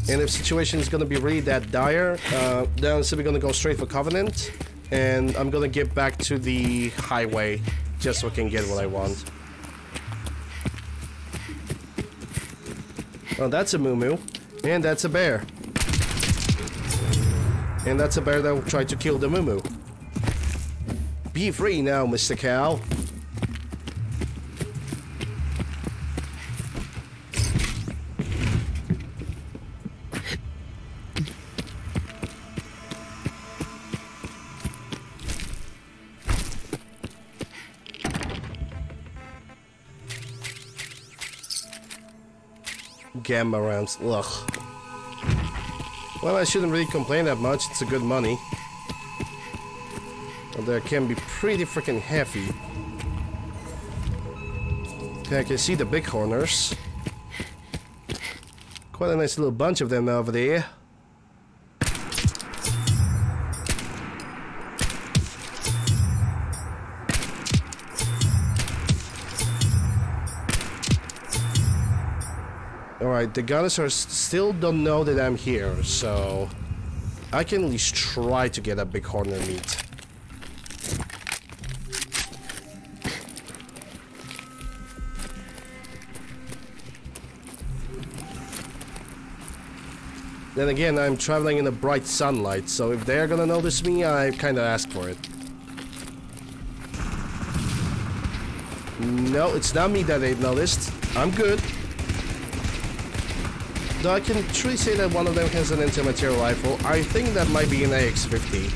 And if situation is gonna be really that dire, then I'm simply gonna go straight for Covenant, and I'm gonna get back to the highway just so I can get what I want. Well, that's a moo-moo, and that's a bear. And that's a bear that will try to kill the moo-moo. Be free now, Mr. Cow. Gamma rounds, ugh. Well, I shouldn't really complain that much, it's a good money. But they can be pretty freaking heavy. Okay, I can see the bighorners. Quite a nice little bunch of them over there. Alright, the Gunners still don't know that I'm here, so I can at least try to get a bighorner meat. Then again, I'm traveling in the bright sunlight, so if they're gonna notice me, I kinda ask for it. No, it's not me that they've noticed. I'm good. Though I can truly say that one of them has an anti-material rifle. I think that might be an AX-50.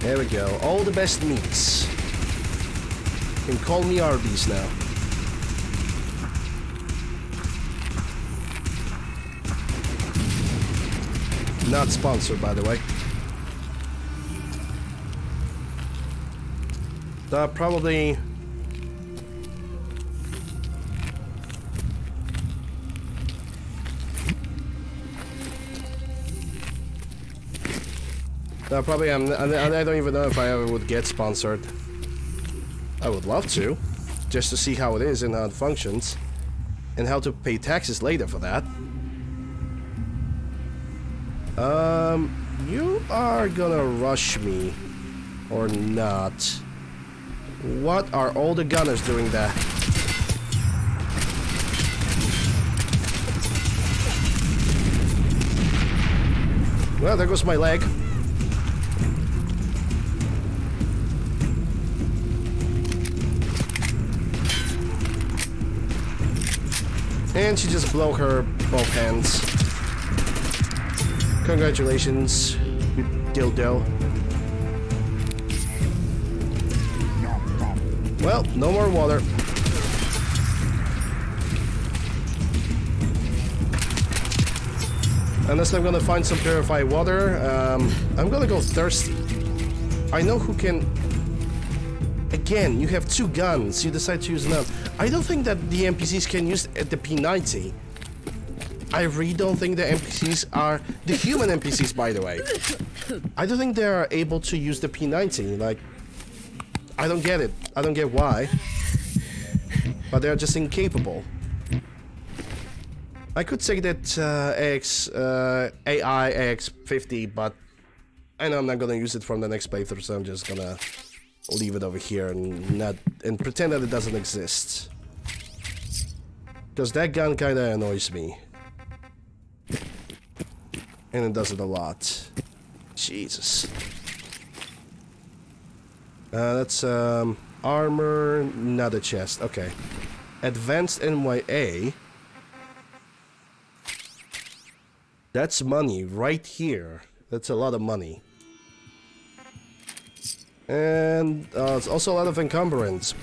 There we go. All the best meats. You can call me Arby's now. Not sponsored, by the way. That probably... That probably... I don't even know if I ever would get sponsored. I would love to. Just to see how it is and how it functions. And how to pay taxes later for that. You are gonna rush me, or not. What are all the Gunners doing there? Well, there goes my leg. And she just blew her both hands. Congratulations, you dildo. Well, no more water. Unless I'm gonna find some purified water. I'm gonna go thirst. I know who can... Again, you have two guns, you decide to use none. I don't think that the NPCs can use the P90. I really don't think the NPCs are... The human NPCs, by the way. I don't think they are able to use the P90, like... I don't get it. I don't get why. But they're just incapable. I could say that AX-50, but I know I'm not gonna use it from the next playthrough, so I'm just gonna leave it over here and pretend that it doesn't exist. Because that gun kinda annoys me. And it does it a lot. Jesus. That's armor, not a chest. Okay. Advanced NYA. That's money right here. That's a lot of money. And it's also a lot of encumbrance.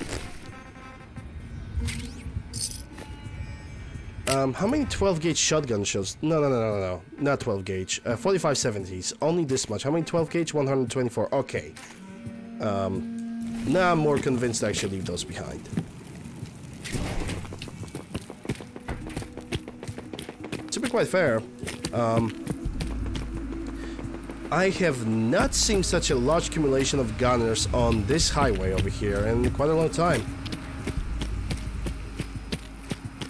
How many 12-gauge shotgun shells? No. Not 12-gauge. 4570s. Only this much. How many 12-gauge? 124. Okay. Now I'm more convinced I should leave those behind. To be quite fair, I have not seen such a large accumulation of gunners on this highway over here in quite a long time.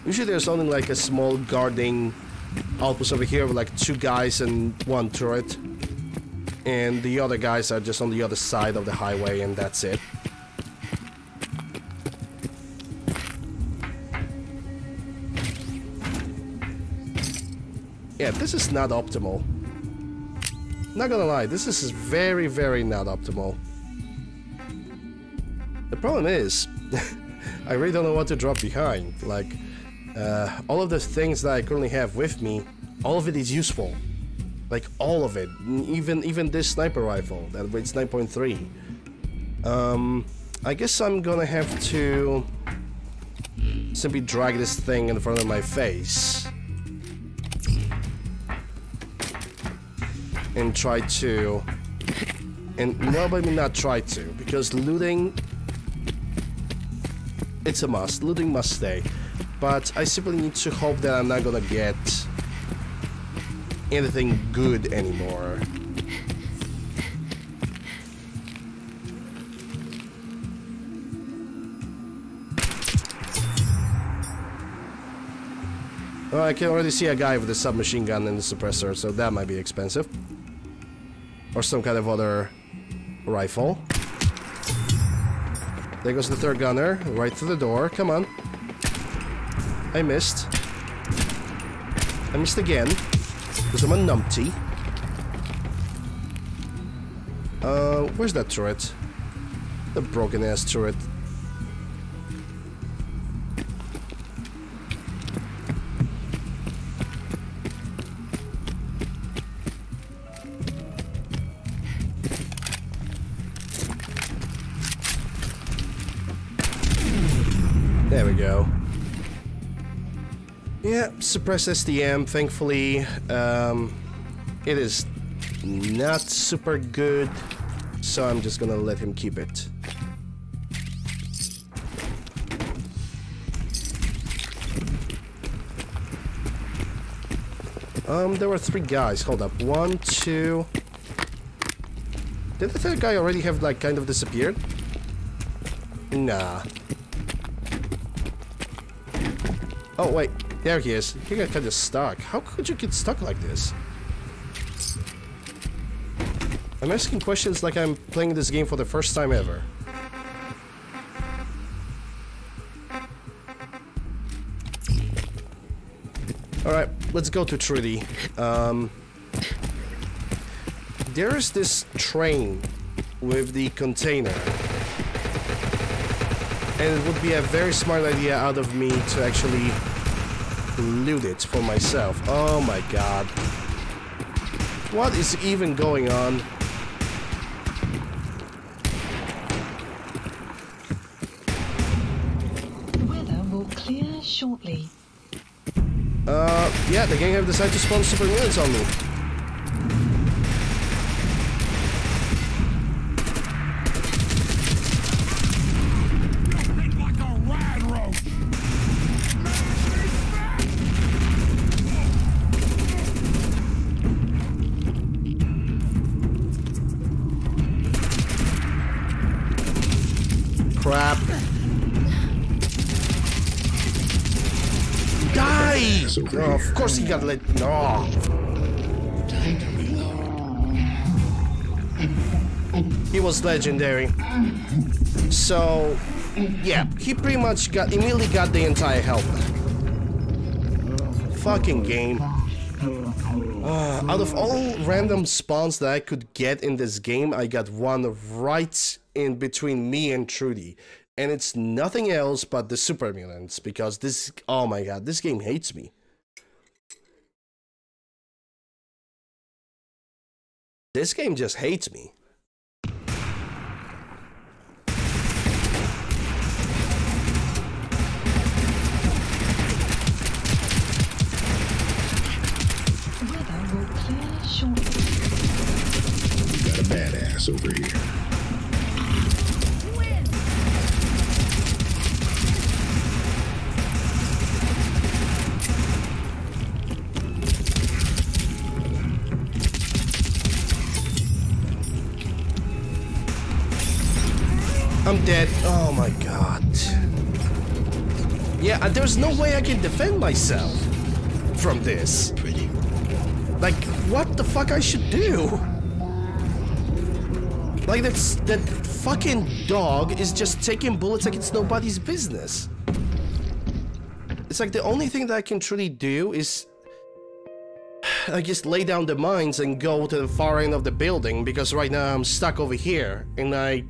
Usually there's only like a small guarding outpost over here with like two guys and one turret. And the other guys are just on the other side of the highway, and that's it. Yeah, this is not optimal. Not gonna lie, this is very, very not optimal. The problem is, I really don't know what to drop behind. Like, all of the things that I currently have with me, all of it is useful. Like, all of it. Even this sniper rifle that weighs 9.3. I guess I'm gonna have to simply drag this thing in front of my face and try to... and no, maybe not try to, because looting, it's a must. Looting must stay. But I simply need to hope that I'm not gonna get anything good anymore. Oh, I can already see a guy with a submachine gun and a suppressor, so that might be expensive. Or some kind of other rifle. There goes the third gunner, right through the door. Come on. I missed. I missed again. Because I'm a numpty. Where's that turret? The broken ass turret. There we go. Yeah, suppress SDM, thankfully. It is not super good, so I'm just gonna let him keep it. There were three guys. Hold up. One, two... Did the third guy already have, like, kind of disappeared? Nah. Oh, wait. There he is. He got kind of stuck. How could you get stuck like this? I'm asking questions like I'm playing this game for the first time ever. Alright, let's go to Trudy. There is this train with the container. And it would be a very smart idea out of me to actually loot it for myself. Oh my god. What is even going on? shortly. Yeah, the gang have decided to spawn super mutants on me. Crap. Die! Oh, of course he got let. No. He was legendary. So, yeah, he pretty much got immediately got the entire health back. Fucking game. Out of all random spawns that I could get in this game, I got one right in between me and Trudy, and it's nothing else but the super mutants, because this, oh my god, this game hates me. This game just hates me. We got a badass over here. I'm dead. Oh my god. Yeah, there's no way I can defend myself from this. Like, what the fuck I should do? Like, that fucking dog is just taking bullets like it's nobody's business. It's like the only thing that I can truly do is I just lay down the mines and go to the far end of the building, because right now I'm stuck over here and I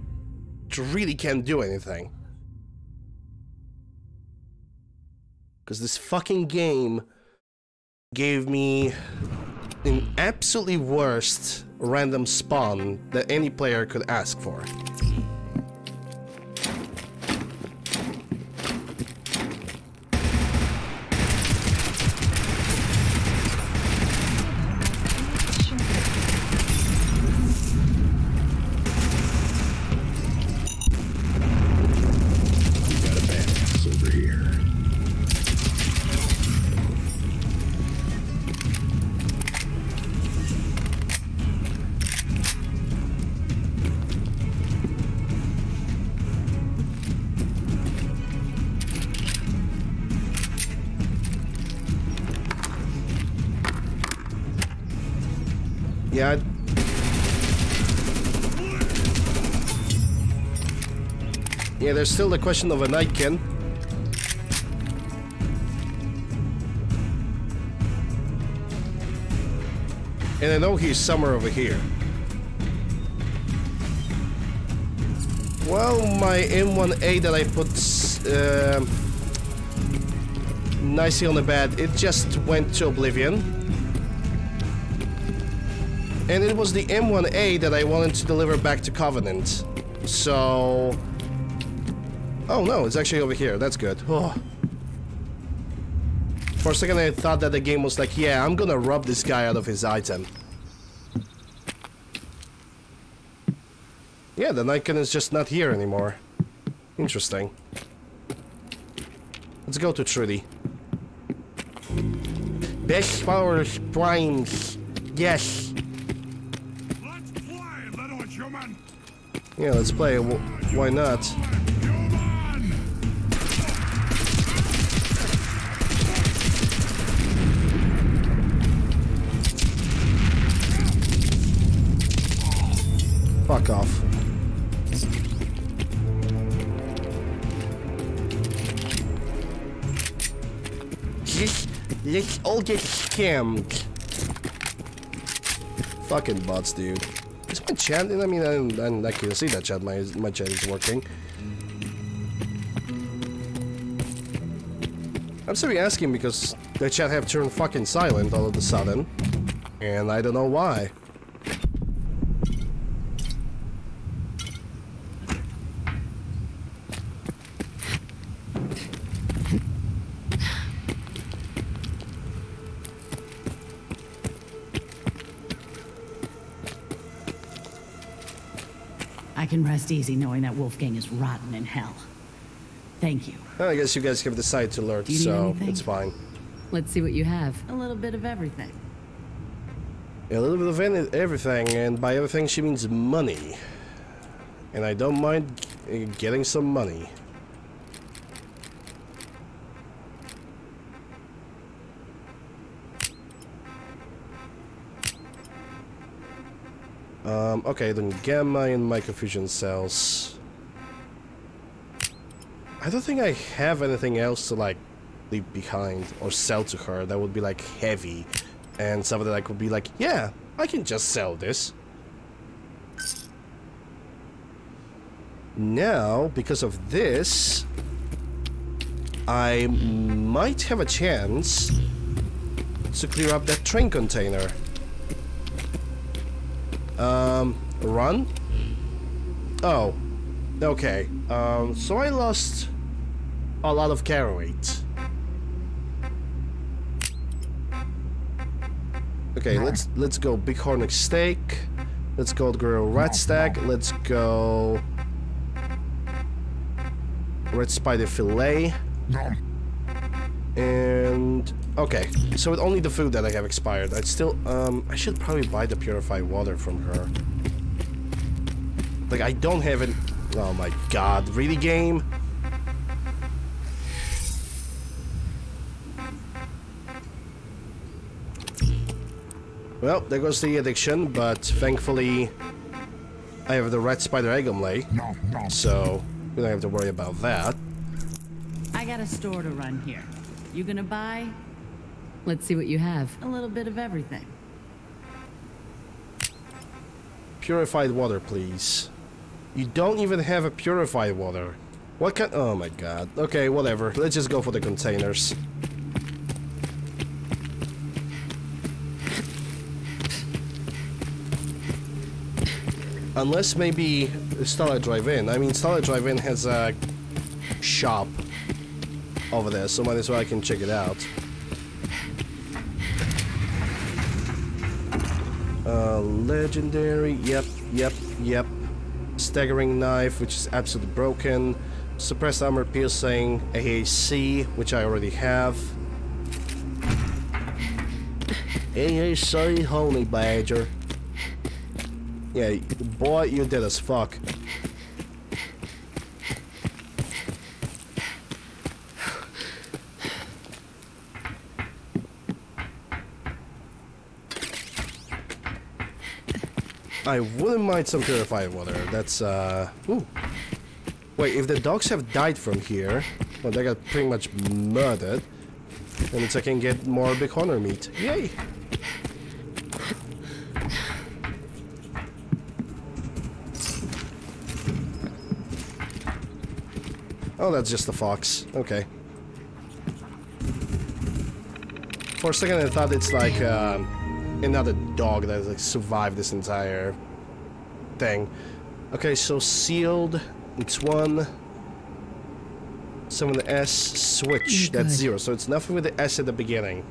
really can't do anything, because this fucking game gave me an absolutely worst random spawn that any player could ask for. Yeah. Yeah, there's still the question of a nightkin. And I know he's somewhere over here. Well, my M1A that I put nicely on the bed, it just went to oblivion. And it was the M1A that I wanted to deliver back to Covenant. So... oh no, it's actually over here. That's good. Oh. For a second I thought that the game was like, yeah, I'm gonna rob this guy out of his item. Yeah, the Nikon is just not here anymore. Interesting. Let's go to Trudy. Best power primes. Yes. Yeah, let's play. Why not? Fuck off. Let's all get scammed. Fucking bots, dude. Is my chat? I mean, I can see that chat. My chat is working. I'm sorry asking because the chat have turned fucking silent all of a sudden, and I don't know why. I can rest easy knowing that Wolfgang is rotten in hell. Thank you. Well, I guess you guys have the site to alert, so it's fine. Let's see what you have. A little bit of everything. A little bit of everything, and by everything she means money. And I don't mind getting some money. Okay, then gamma and microfusion cells. I don't think I have anything else to, like, leave behind or sell to her that would be, like, heavy. And some of that I could be like, yeah, I can just sell this. Now, because of this, I might have a chance to clear up that train container. Run? Oh, okay. So I lost a lot of carawite. Okay, let's go big hornic steak. Let's go grill rat stack. Let's go red spider fillet. And okay, so with only the food that I have expired, I'd still I should probably buy the purified water from her. Like, I don't have an... Oh my god, really, game? Well, there goes the addiction, but thankfully I have the red spider egg omelet, so we don't have to worry about that. I got a store to run here. You gonna buy? Let's see what you have. A little bit of everything. Purified water, please. You don't even have a purified water. What kind? Oh my god. Okay, whatever. Let's just go for the containers. Unless maybe Starlight Drive-In. I mean, Starlight Drive-In has a shop over there, so might as well I can check it out. Legendary, yep. Staggering knife, which is absolutely broken. Suppressed armor piercing, AAC, which I already have. AAC, honey badger. Yeah, boy, you're dead as fuck. I wouldn't mind some purified water. That's ooh. Wait, if the dogs have died from here, well, they got pretty much murdered. Then it's I can get more big honor meat. Yay! Oh, that's just the fox. Okay. For a second, I thought it's like another dog that has, like, survived this entire thing. Okay, so sealed, it's one. Some of the S switch, that's zero. So it's nothing with the S at the beginning.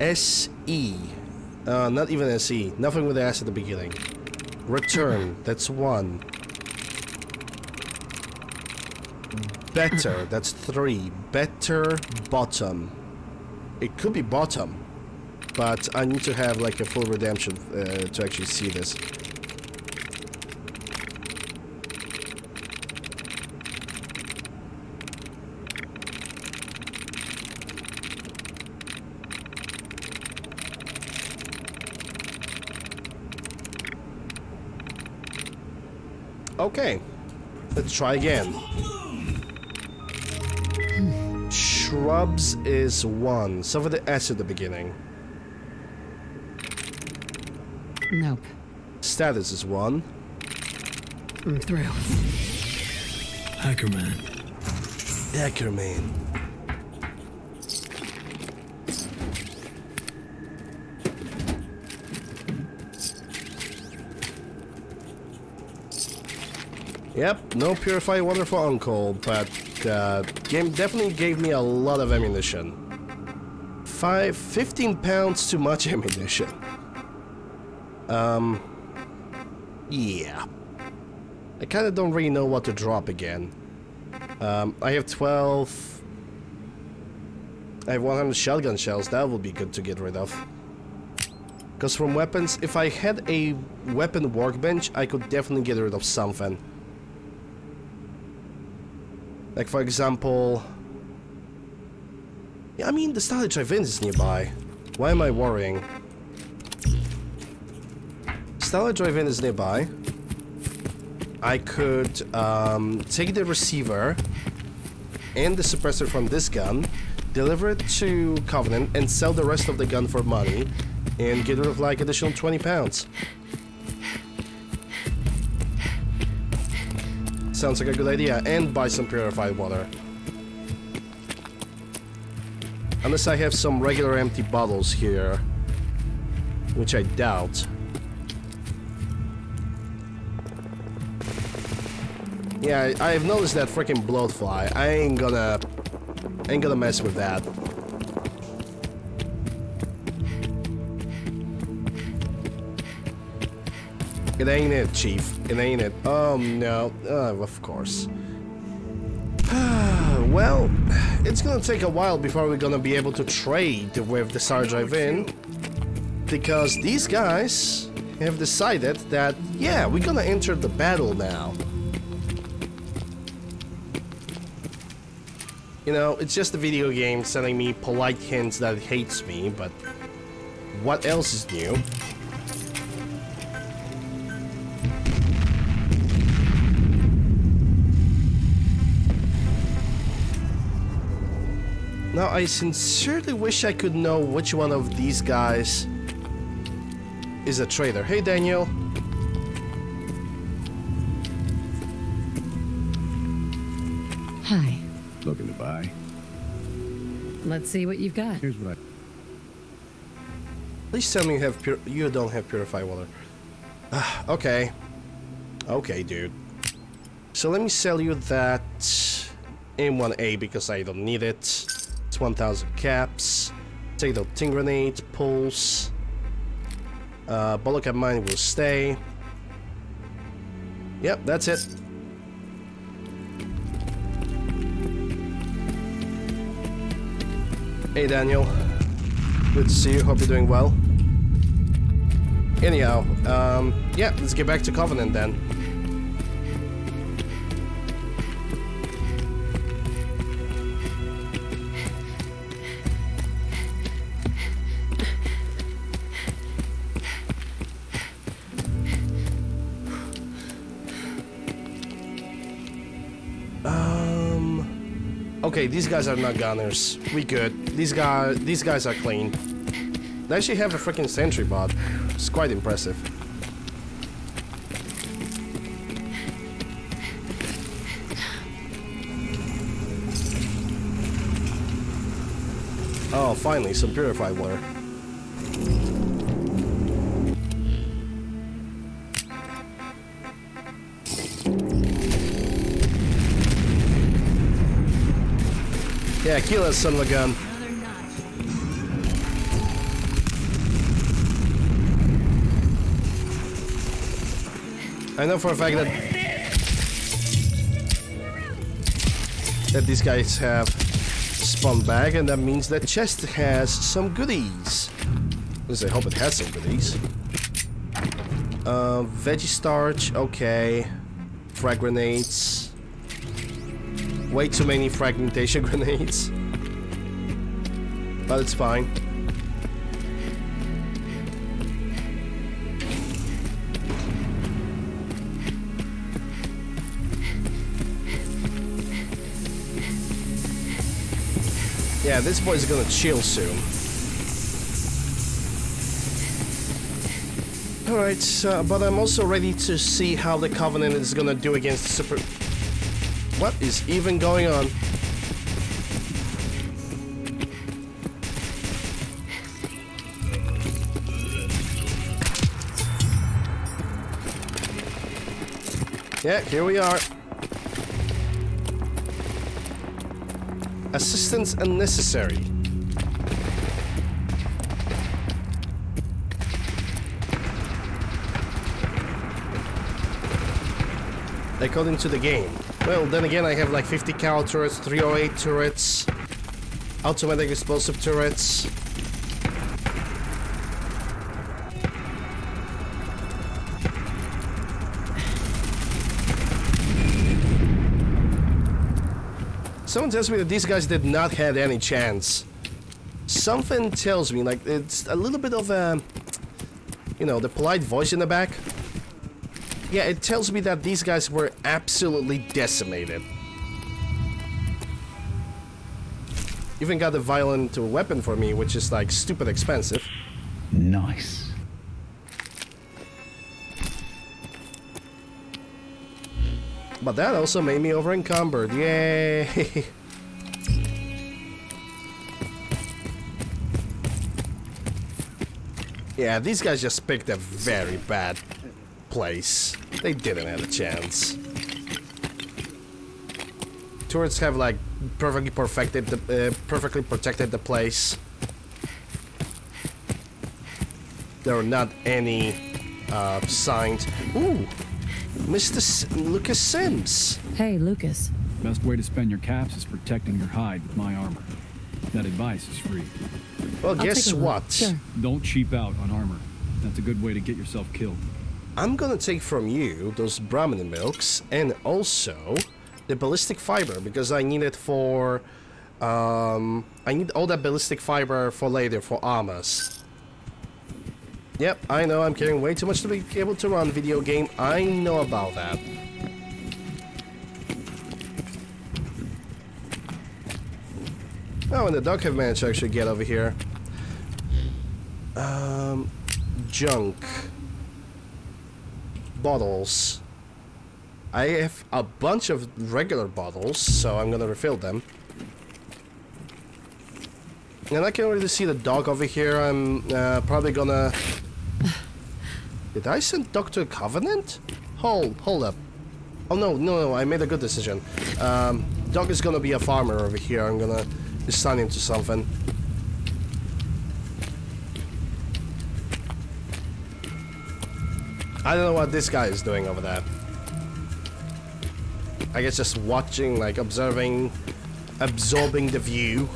SE. Not even SE. Nothing with the S at the beginning. Return, that's one. Better, that's three. Better bottom. It could be bottom. But I need to have, like, a full redemption to actually see this. Okay. Let's try again. Shrubs is one. So for the S at the beginning. Nope. Status is one. I'm through. Hackerman. Hackerman. Yep, no purified water for Uncle, but game definitely gave me a lot of ammunition. 15 pounds too much ammunition. Yeah. I kind of don't really know what to drop again. I have 12... I have 100 shotgun shells. That would be good to get rid of. Because from weapons, if I had a weapon workbench, I could definitely get rid of something. Like for example... Yeah, I mean, the Starlight Drive-In is nearby. Why am I worrying? Starlight Drive-In is nearby. I could take the receiver and the suppressor from this gun, deliver it to Covenant, and sell the rest of the gun for money, and get rid of like additional 20 pounds. Sounds like a good idea. And buy some purified water. Unless I have some regular empty bottles here, which I doubt. Yeah, I've noticed that freaking bloatfly. I ain't gonna mess with that. It ain't it, Chief. It ain't it. Oh no. Of course. Well, it's gonna take a while before we're gonna be able to trade with the Starlight Drive-In, because these guys have decided that yeah, we're gonna enter the battle now. You know, it's just a video game sending me polite hints that it hates me, but what else is new? Now, I sincerely wish I could know which one of these guys is a traitor. Hey, Daniel. Hi. Looking to buy. Let's see what you've got. Here's what I... Please tell me you have you don't have purified water. Okay. Okay, dude. So let me sell you that M1A because I don't need it. It's 1,000 caps. Take the tin grenade, pulse. Bullet cap mine will stay. Yep, that's it. Hey Daniel, good to see you, hope you're doing well. Anyhow, yeah, let's get back to Covenant then. Okay, these guys are not gunners. We good. These guys are clean. They actually have a freaking sentry bot. It's quite impressive. Oh, finally, some purified water. Yeah, kill us, son of a gun. I know for a fact that these guys have spawned back, and that means that chest has some goodies. At least I hope it has some goodies. Veggie starch, okay. Frag grenades. Way too many fragmentation grenades. But it's fine. Yeah, this boy's gonna chill soon. Alright, but I'm also ready to see how the Covenant is gonna do against the Super... What is even going on? Yeah, here we are. Assistance unnecessary. according to the game. Well, then again, I have like 50 cal turrets, 308 turrets, automatic explosive turrets. Someone tells me that these guys did not have any chance. Something tells me, like, it's a little bit of a, you know, the polite voice in the back. Yeah, it tells me that these guys were absolutely decimated. Even got a violent weapon for me, which is like stupid expensive. Nice. But that also made me over encumbered. Yay! Yeah, these guys just picked a very bad place. They didn't have a chance. Turrets have like perfectly protected the place. There are not any signs. Ooh, Lucas Sims. Hey, Lucas. Best way to spend your caps is protecting your hide with my armor. That advice is free. Well, guess what? Sure. Don't cheap out on armor. That's a good way to get yourself killed. I'm gonna take from you those Brahmin milks and also the ballistic fiber, because I need it for... I need all that ballistic fiber for later, for armors. Yep, I know, I'm carrying way too much to be able to run video game. I know about that. Oh, and the dog have managed to actually get over here. Junk. Bottles. I have a bunch of regular bottles, so I'm gonna refill them. And I can already see the dog over here. I'm probably gonna... Did I send dog to Covenant? Hold up. Oh, no, I made a good decision. Dog is gonna be a farmer over here. I'm gonna... Just sign into something. I don't know what this guy is doing over there. I guess just watching, like observing, absorbing the view.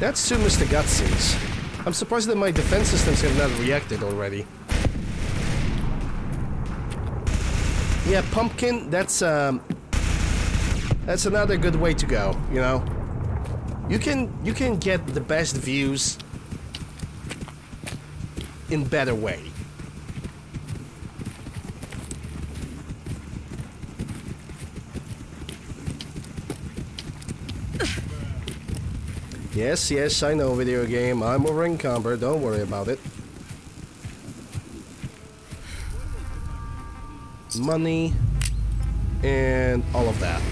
That's two Mr. Gutsies. I'm surprised that my defense systems have not reacted already. Yeah, pumpkin, that's another good way to go, you know? You can get the best views in better way. Yes, I know, video game. I'm over encumbered. Don't worry about it. Money. And all of that.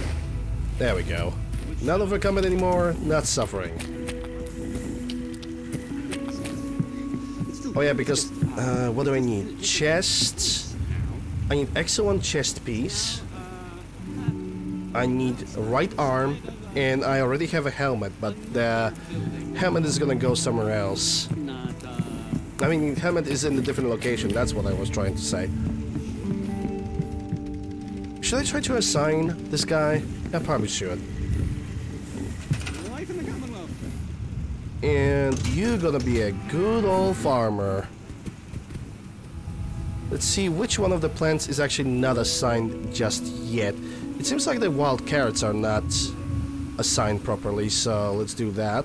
There we go. Not overcoming anymore, not suffering. Oh yeah, because... what do I need? Chests. I need excellent chest piece. I need right arm. And I already have a helmet, but the helmet is gonna go somewhere else. I mean, helmet is in a different location, that's what I was trying to say. Should I try to assign this guy? I probably should. And you're gonna be a good old farmer. Let's see which one of the plants is actually not assigned just yet. It seems like the wild carrots are not... assigned properly, so let's do that.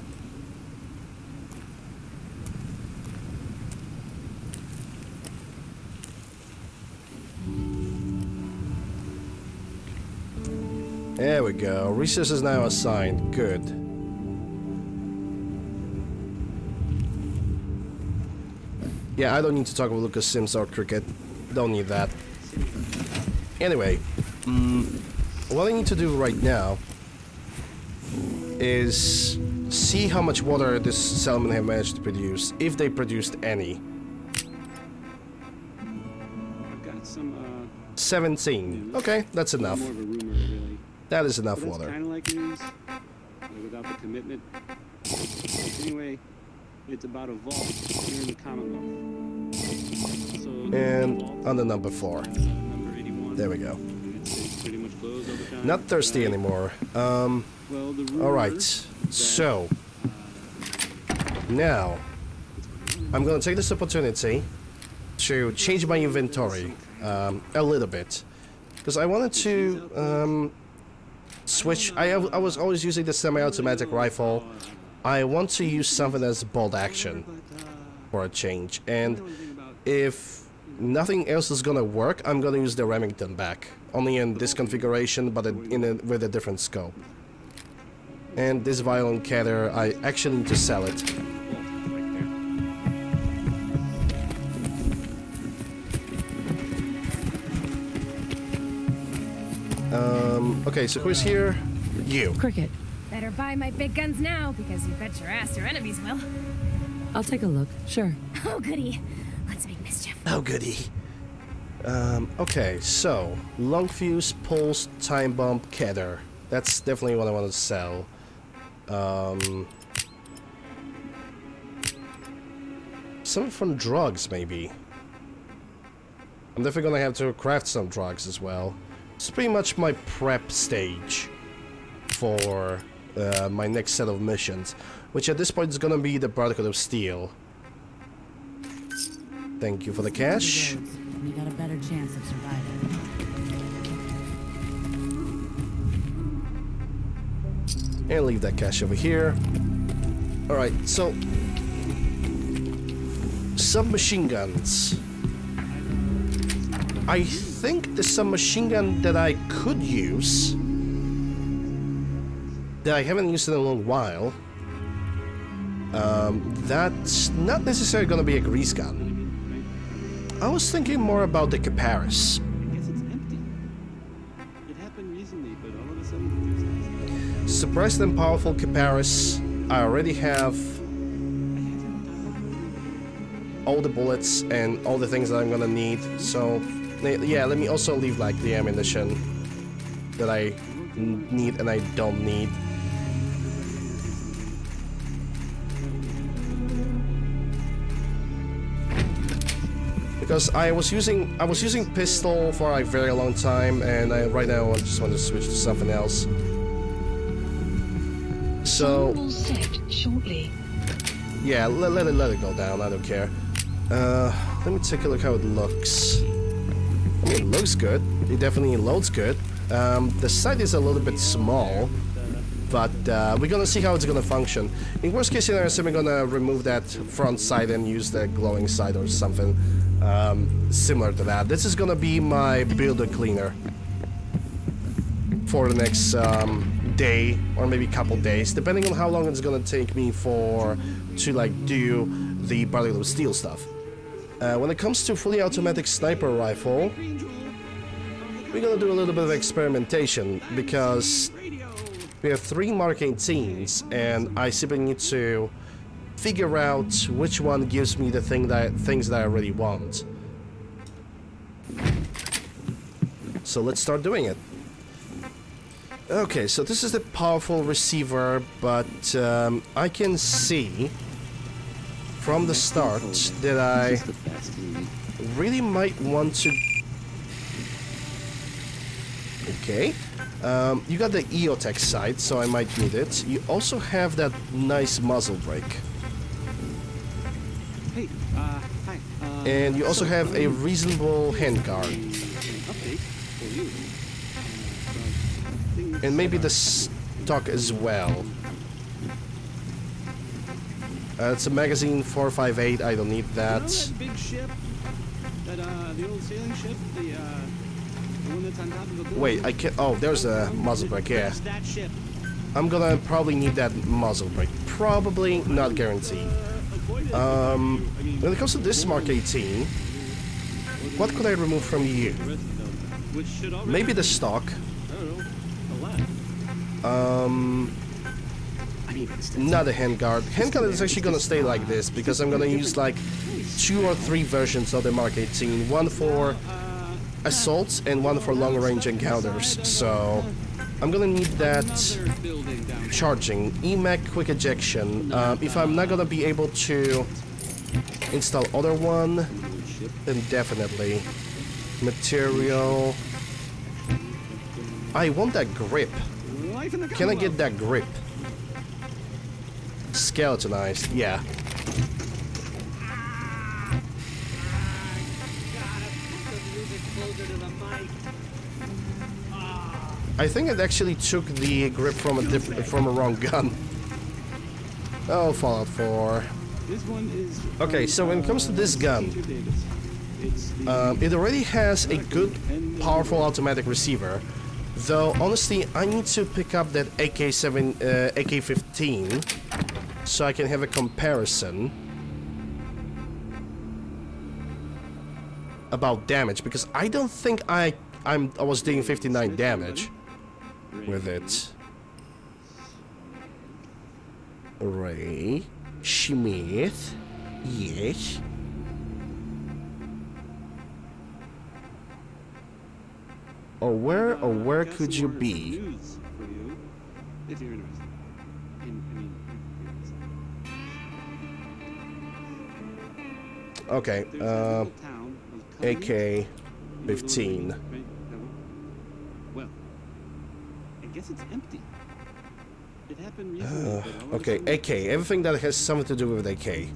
There we go. Resource is now assigned. Good. Yeah, I don't need to talk with Lucas Sims or Cricket. Don't need that. Anyway, what I need to do right now is see how much water this salmon have managed to produce, if they produced any. I've got some, 17. Okay, that's enough. That is enough water. Without the commitment. Anyway, it's about a vault here in the Commonwealth. So and on the number 4. There we go. Not thirsty anymore. Alright, so. Now, I'm going to take this opportunity to change my inventory a little bit. Because I wanted to switch. I was always using the semi-automatic rifle. I want to use something that's bolt action for a change. And if nothing else is going to work, I'm going to use the Remington back. Only in this configuration, but with a different scope. And this Violent Catter, I actually need to sell it. Okay, so who's here? You. Cricket. Better buy my big guns now, because you bet your ass your enemies will. I'll take a look, sure. Oh, goody. Let's make mischief. Oh, goody. Okay, so. Long Fuse, Pulse, Time Bomb, Catter. That's definitely what I want to sell. Some from drugs, maybe. I'm definitely gonna have to craft some drugs as well. It's pretty much my prep stage for my next set of missions, which at this point is gonna be the Particle of Steel. Thank you for the cash. You got a better chance of surviving. And leave that cash over here. Alright, so... submachine guns. I think the submachine gun that I could use... that I haven't used in a long while... that's not necessarily gonna be a grease gun. I was thinking more about the Caparis. Suppressed and powerful Caparis. I already have all the bullets and all the things that I'm gonna need. So, yeah, let me also leave like the ammunition that I need and I don't need. Because I was using pistol for a very long time, and right now I just want to switch to something else. So, yeah, let it go down, I don't care. Let me take a look how it looks. I mean, it looks good. It definitely loads good. The sight is a little bit small, but we're gonna see how it's gonna function. In worst case scenario, I'm gonna remove that front sight and use the glowing sight or something similar to that. This is gonna be my builder cleaner for the next... day or maybe couple days, depending on how long it's gonna take me to like do the Particle of Steel stuff. When it comes to fully automatic sniper rifle, we're gonna do a little bit of experimentation because we have 3 Mark 18s, and I simply need to figure out which one gives me the things that I really want. So let's start doing it. Okay, so this is the powerful receiver, but I can see from the start that I really might want to... Okay. You got the EOTech sight, so I might need it. You also have that nice muzzle brake. Hey, hi. And you also have a reasonable handguard. And maybe the stock as well. It's a magazine 458. I don't need that. You know that big ship? That, the old sailing ship? The, one that's on top of the boat? Wait, I can't... Oh, there's a muzzle brake, yeah. I'm gonna probably need that muzzle brake. Probably, not guaranteed. When it comes to this Mark 18, what could I remove from you? Maybe the stock. Not a handguard. Handguard is actually gonna stay like this because I'm gonna use like 2 or 3 versions of the Mark 18. One for assaults and one for long-range encounters, so I'm gonna need that charging, EMAC quick ejection. If I'm not gonna be able to install other one, then definitely material. I want that grip. Can I get that grip? Skeletonized, yeah. I think it actually took the grip from a wrong gun. Oh, Fallout 4. Okay, so when it comes to this gun, it already has a good, powerful automatic receiver. Though honestly, I need to pick up that AK-15, so I can have a comparison about damage, because I don't think I was doing 59 damage with it. Ray Smith, yes. Or where could you be? Okay, AK-15. Well, I guess it's empty. It happened recently. Okay, AK. Everything that has something to do with AK.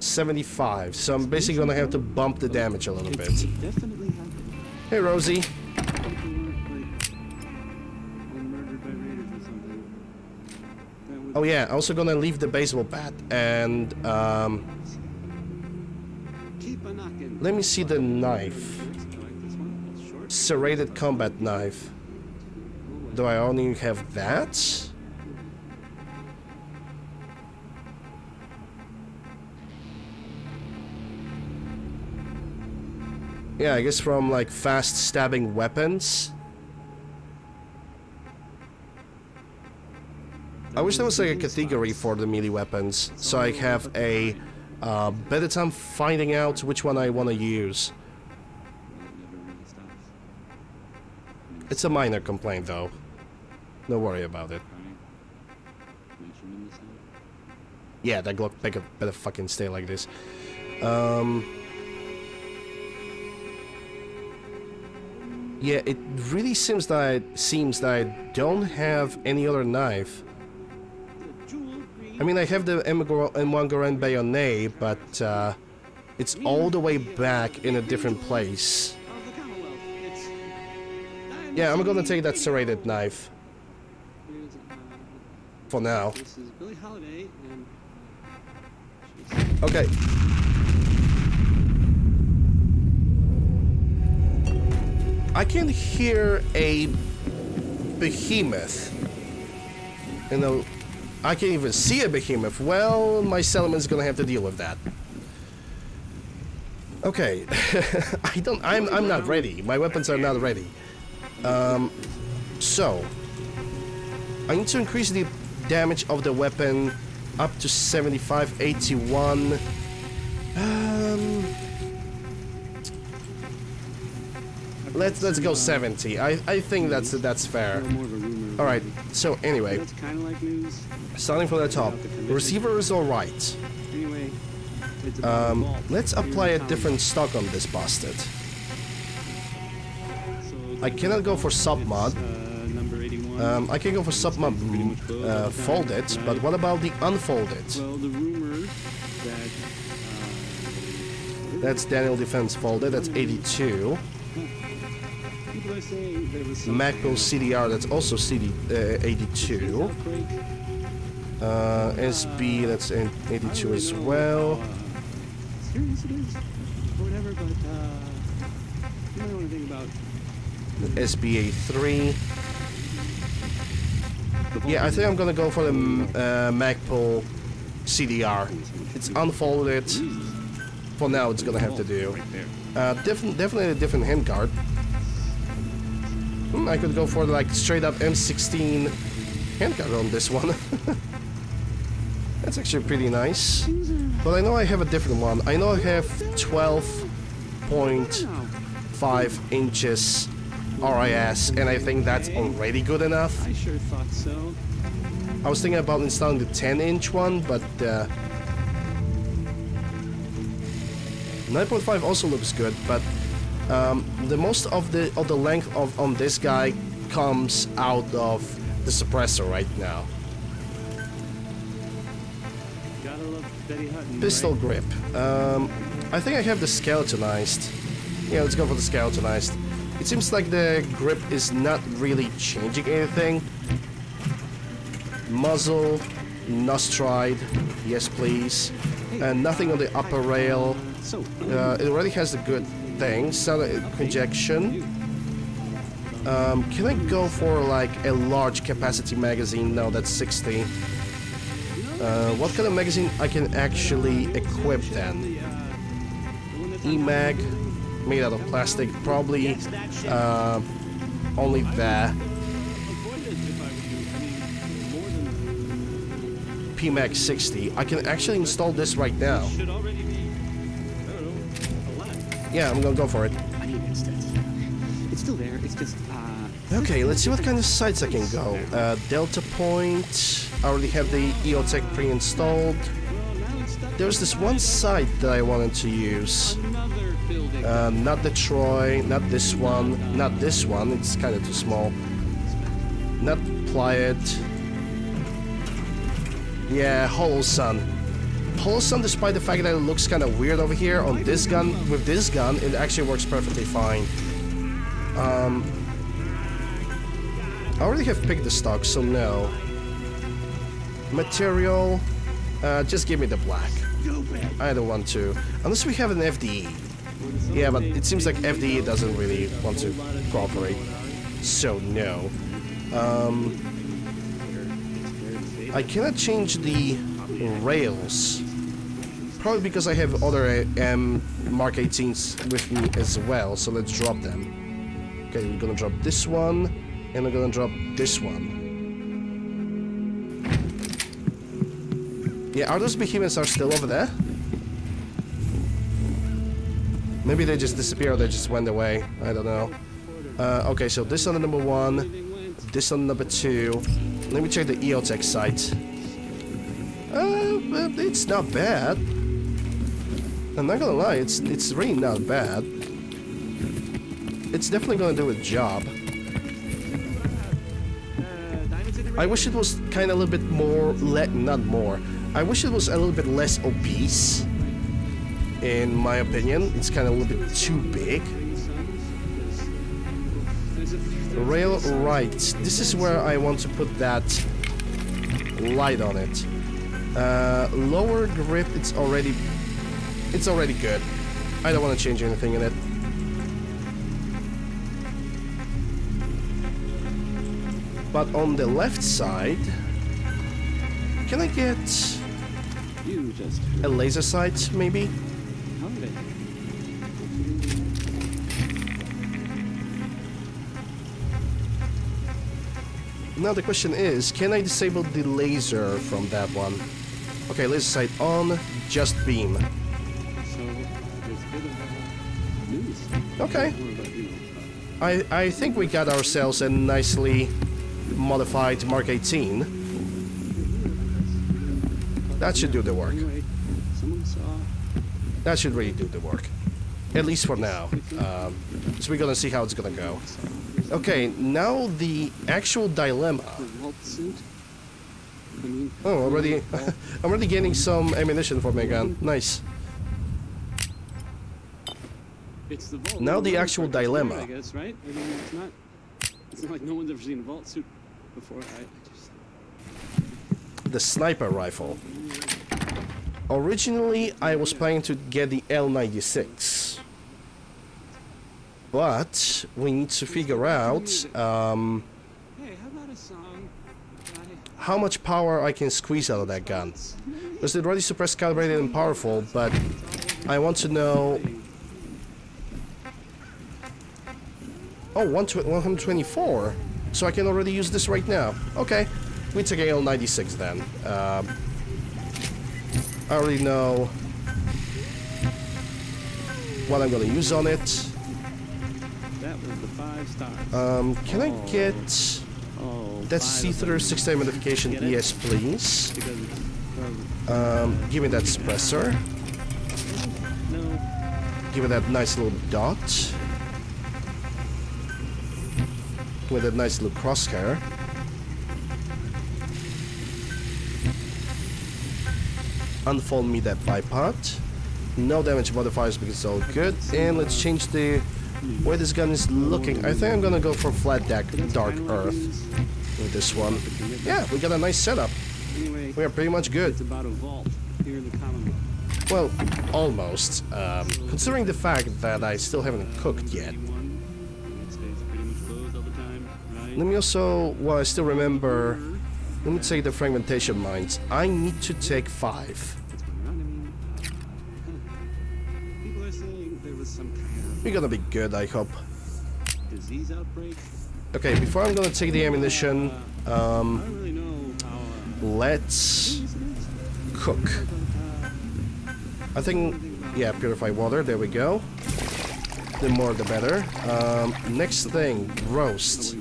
.75, so I'm basically gonna have to bump the damage a little bit. Hey, Rosie. Oh yeah, I'm also gonna leave the baseball bat and let me see the knife. Serrated combat knife. Do I only have that? Yeah, I guess from like fast stabbing weapons. I wish there was like a category for the melee weapons, so I have a better time finding out which one I want to use. It's a minor complaint though. Don't worry about it. Yeah, that Glock better fucking stay like this. Yeah, it really seems that I don't have any other knife. I mean, I have the M1 Garand bayonet, but it's all the way back in a different place. Yeah, I'm gonna take that serrated knife for now. Okay. I can hear a behemoth. You know, I can't even see a behemoth. Well, my Selemon's gonna have to deal with that. Okay, I'm not ready. My weapons are not ready. So I need to increase the damage of the weapon up to 75, 81. Let's go 70. I think that's fair. All right. So anyway, starting from the top, the receiver is all right. Let's apply a different stock on this bastard. I cannot go for submod. I can go for submod folded, but what about the unfolded? That's Daniel Defense folded. That's 82. Magpul CDR, that's also CD 82. SB, that's 82 as well. SBA 3. Yeah, I think I'm gonna go for the Magpul CDR. It's unfolded. For now, it's gonna have to do. Definitely a different handguard. I could go for like straight up M16 handgun on this one. That's actually pretty nice. But I know I have a different one. I know I have 12.5 inches RIS, and I think that's already good enough. I sure thought so. I was thinking about installing the 10-inch one, but 9.5 also looks good, but the most of the length on this guy comes out of the suppressor right now. Gotta love Betty Hutton, pistol right? Grip. I think I have the skeletonized. Yeah, let's go for the skeletonized. It seems like the grip is not really changing anything. Muzzle, nostride, yes please, and nothing on the upper rail. It already has the good thing. Solid injection. Can I go for like a large capacity magazine? No, that's 60. What kind of magazine I can actually equip then? E-mag, made out of plastic, probably only there. PMAX 60. I can actually install this right now. Yeah, I'm gonna go for it. It's still there. It's just. Okay, let's see what kind of sites I can go. Delta Point. I already have the EOTech pre-installed. There's this one site that I wanted to use. Not the Troy. Not this one. Not this one. It's kind of too small. Not Pliant. Yeah, Hollow Sun. Hollow Sun, despite the fact that it looks kind of weird over here, on this gun, with this gun, it actually works perfectly fine. I already have picked the stock, so no. Material, just give me the black. I don't want to, unless we have an FDE. Yeah, but it seems like FDE doesn't really want to cooperate, so no. I cannot change the rails, probably because I have other Mark 18s with me as well, so let's drop them. Okay, we're gonna drop this one, and we're gonna drop this one. Yeah, are those behemoths are still over there? Maybe they just disappeared or they just went away, I don't know. Okay, so this on the number one, this on number two. Let me check the EOTech site. It's not bad. I'm not gonna lie, it's really not bad. It's definitely gonna do a job. I wish it was kind of a little bit more, I wish it was a little bit less obese. In my opinion, it's kind of a little bit too big. Rail right. This is where I want to put that light on it. Lower grip. It's already good. I don't want to change anything in it. But on the left side, can I get a laser sight, maybe? Now the question is, can I disable the laser from that one? Okay, laser sight on, just beam. Okay. I think we got ourselves a nicely modified Mark 18. That should do the work. That should really do the work. At least for now. So we're gonna see how it's gonna go. Okay, now the actual dilemma. Oh, already, I'm already gaining some ammunition for my gun. Nice. Now the actual dilemma. The sniper rifle. Originally, I was planning to get the L96. But we need to figure out how much power I can squeeze out of that gun. Because it already suppressed, calibrated, and powerful, but I want to know. Oh, 124. So I can already use this right now. Okay, we take a L96 then. I already know what I'm gonna use on it. That was the 5-star. Can I get that see-through 6-day modification? Yes, please. Give me that suppressor. Give me that nice little dot. Give me that nice little crosshair. Unfold me that bipod. No damage modifiers because it's all good. And let's change the way this gun is looking. I think I'm gonna go for flat deck Dark Earth with this one. Yeah, we got a nice setup. We are pretty much good. Well, almost. Considering the fact that I still haven't cooked yet. Let me also, while I still remember, let me take the fragmentation mines. I need to take 5. We're gonna be good, I hope. Okay, before I'm gonna take the ammunition, let's cook. I think, yeah, purify water, there we go. The more the better. Next thing, roast.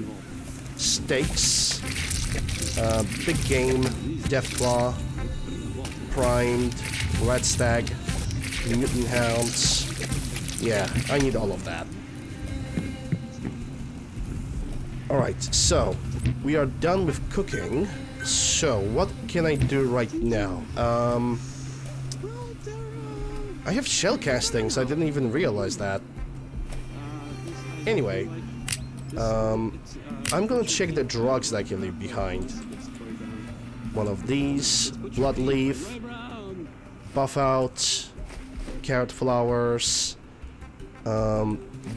Steaks. Big game, Deathclaw, primed, red stag, mutant hounds. Yeah, I need all of that. Alright, so we are done with cooking. So what can I do right now? I have shell castings, I didn't even realize that. Anyway, I'm gonna check the drugs that I can leave behind. One of these, blood leaf, buff out, carrot flowers,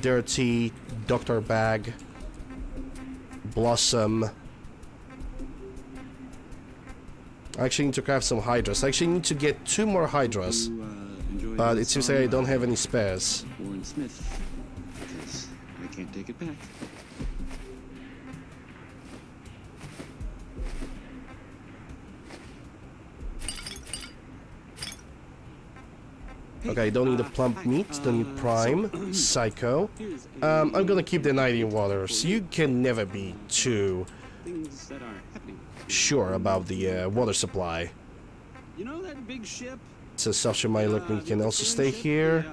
dirty doctor bag, blossom. I actually need to craft some hydras. I actually need to get 2 more hydras, but it seems like I don't have any spares. I can't take it back. Okay, don't need a plump meat, don't need prime, psycho. I'm gonna keep the 90 waters. You can never be too sure about the water supply. You know that big ship? So Sasha Mylock can also stay here.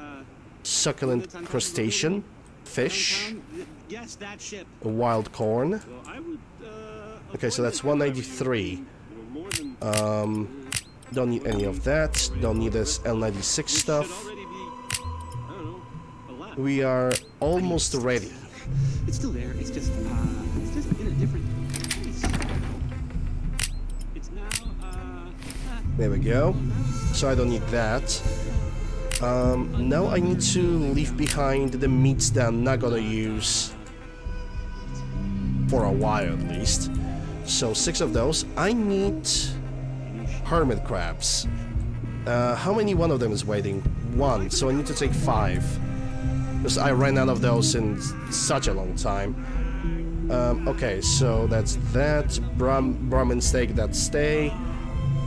Succulent crustacean, fish, a wild corn. Okay, so that's 193. Don't need any of that. Don't need this L96 stuff. We are almost ready. It's still there. It's just in a different place. It's now. There we go. So I don't need that. Now I need to leave behind the meats that I'm not gonna use for a while at least. So 6 of those. I need hermit crabs. How many one of them is waiting? 1, so I need to take 5. Because I ran out of those in such a long time. Okay, so that's that. Brahmin steak, that's stay.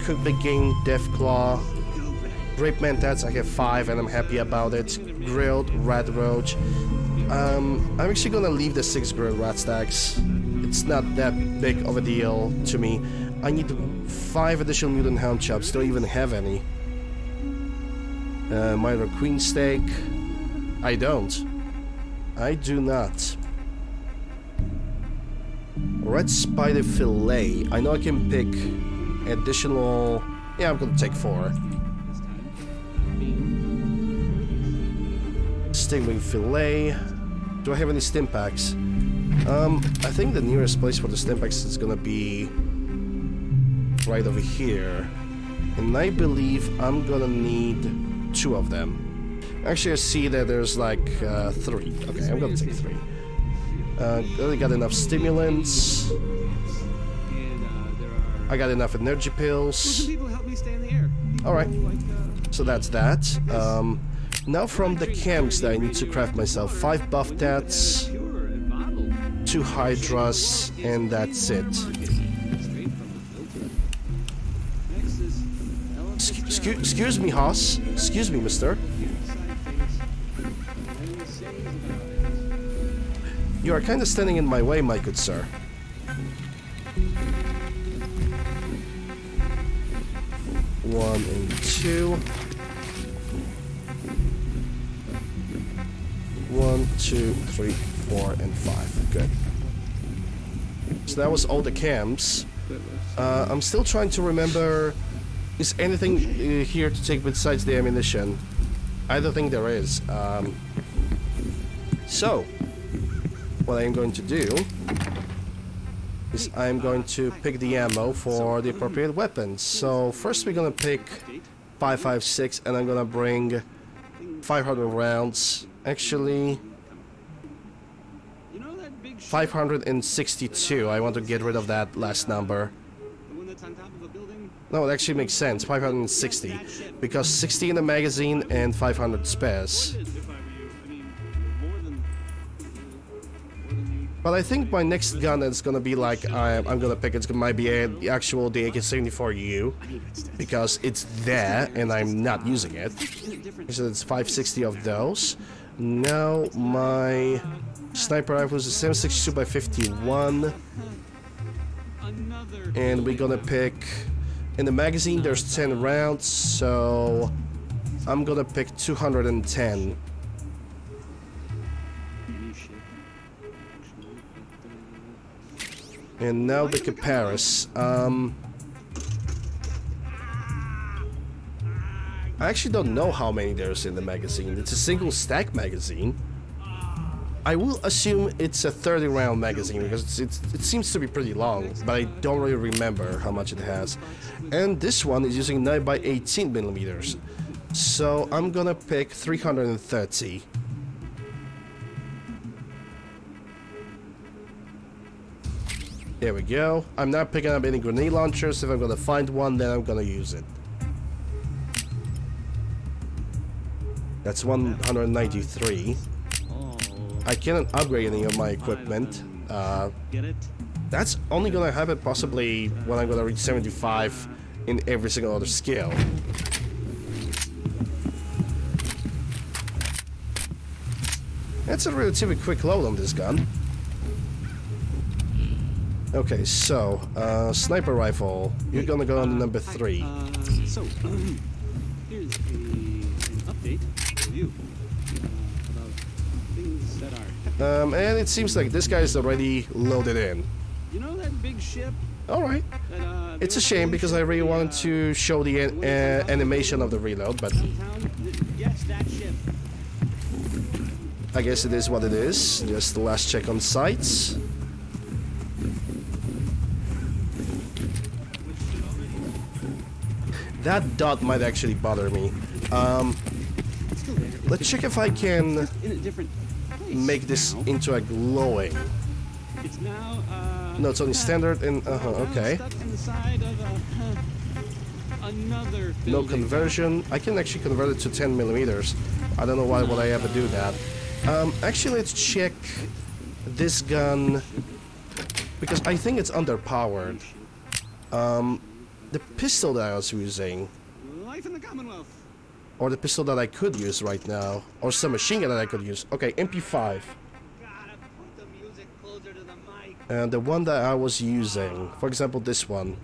Could begin, Deathclaw. Grape mantats, I have 5 and I'm happy about it. Grilled, rat roach. I'm actually gonna leave the 6 grilled rat stacks. It's not that big of a deal to me. I need 5 additional mutant hound chops, don't even have any. Minor queen steak. I don't. I do not. Red spider fillet. I know I can pick additional. Yeah, I'm gonna take 4. Stingwing fillet. Do I have any stimpaks? I think the nearest place for the stimpaks is gonna be right over here, and I believe I'm gonna need 2 of them. Actually, I see that there's like 3. Okay, I'm gonna take 3. I got enough stimulants. I got enough energy pills. All right, so that's that. Now from the camps that I need to craft myself, 5 buff tats, 2 hydras, and that's it. Excuse me, Haas. Excuse me, mister. You are kind of standing in my way, my good sir. One and two. One, two, three, 4 and 5. Good. So that was all the camps. I'm still trying to remember. Is anything here to take besides the ammunition? I don't think there is. So, what I am going to do is I am going to pick the ammo for the appropriate weapons. So first we're gonna pick 5.56, and I'm gonna bring 500 rounds. Actually. 562. I want to get rid of that last number. No, it actually makes sense. 560. Because 60 in the magazine and 500 spares. But I think my next gun is gonna be like I'm gonna pick. It might be the actual AK-74U because it's there and I'm not using it. So it's 560 of those. Now my sniper rifle is a 762 by 51. And we're gonna pick... In the magazine there's 10 rounds, so... I'm gonna pick 210. And now the Caparis. I actually don't know how many there's in the magazine. It's a single stack magazine. I will assume it's a 30-round magazine because it seems to be pretty long, but I don't really remember how much it has. And this one is using 9 by 18 millimeters, so I'm gonna pick 330. There we go. I'm not picking up any grenade launchers. If I'm gonna find one, then I'm gonna use it. That's 193. I cannot upgrade any of my equipment. That's only gonna happen possibly when I'm gonna reach 75 in every single other skill. That's a relatively quick load on this gun. Okay, so sniper rifle, you're gonna go on to number 3. So here's an update for you. And it seems like this guy is already loaded in. You know that big ship? Alright. It's a shame because I really wanted to show the animation of the reload, but... I guess it is what it is. Just the last check on sights. That dot might actually bother me. Let's check if I can... make this into a glowing. It's now, no, it's only standard and okay. No conversion. I can actually convert it to 10 millimeters. I don't know why would I ever do that. Actually, let's check this gun because I think it's underpowered. The pistol that I was using. Life in the Commonwealth. Or the pistol that I could use right now. Or some machine gun that I could use. Okay, MP5. And the one that I was using. For example, this one.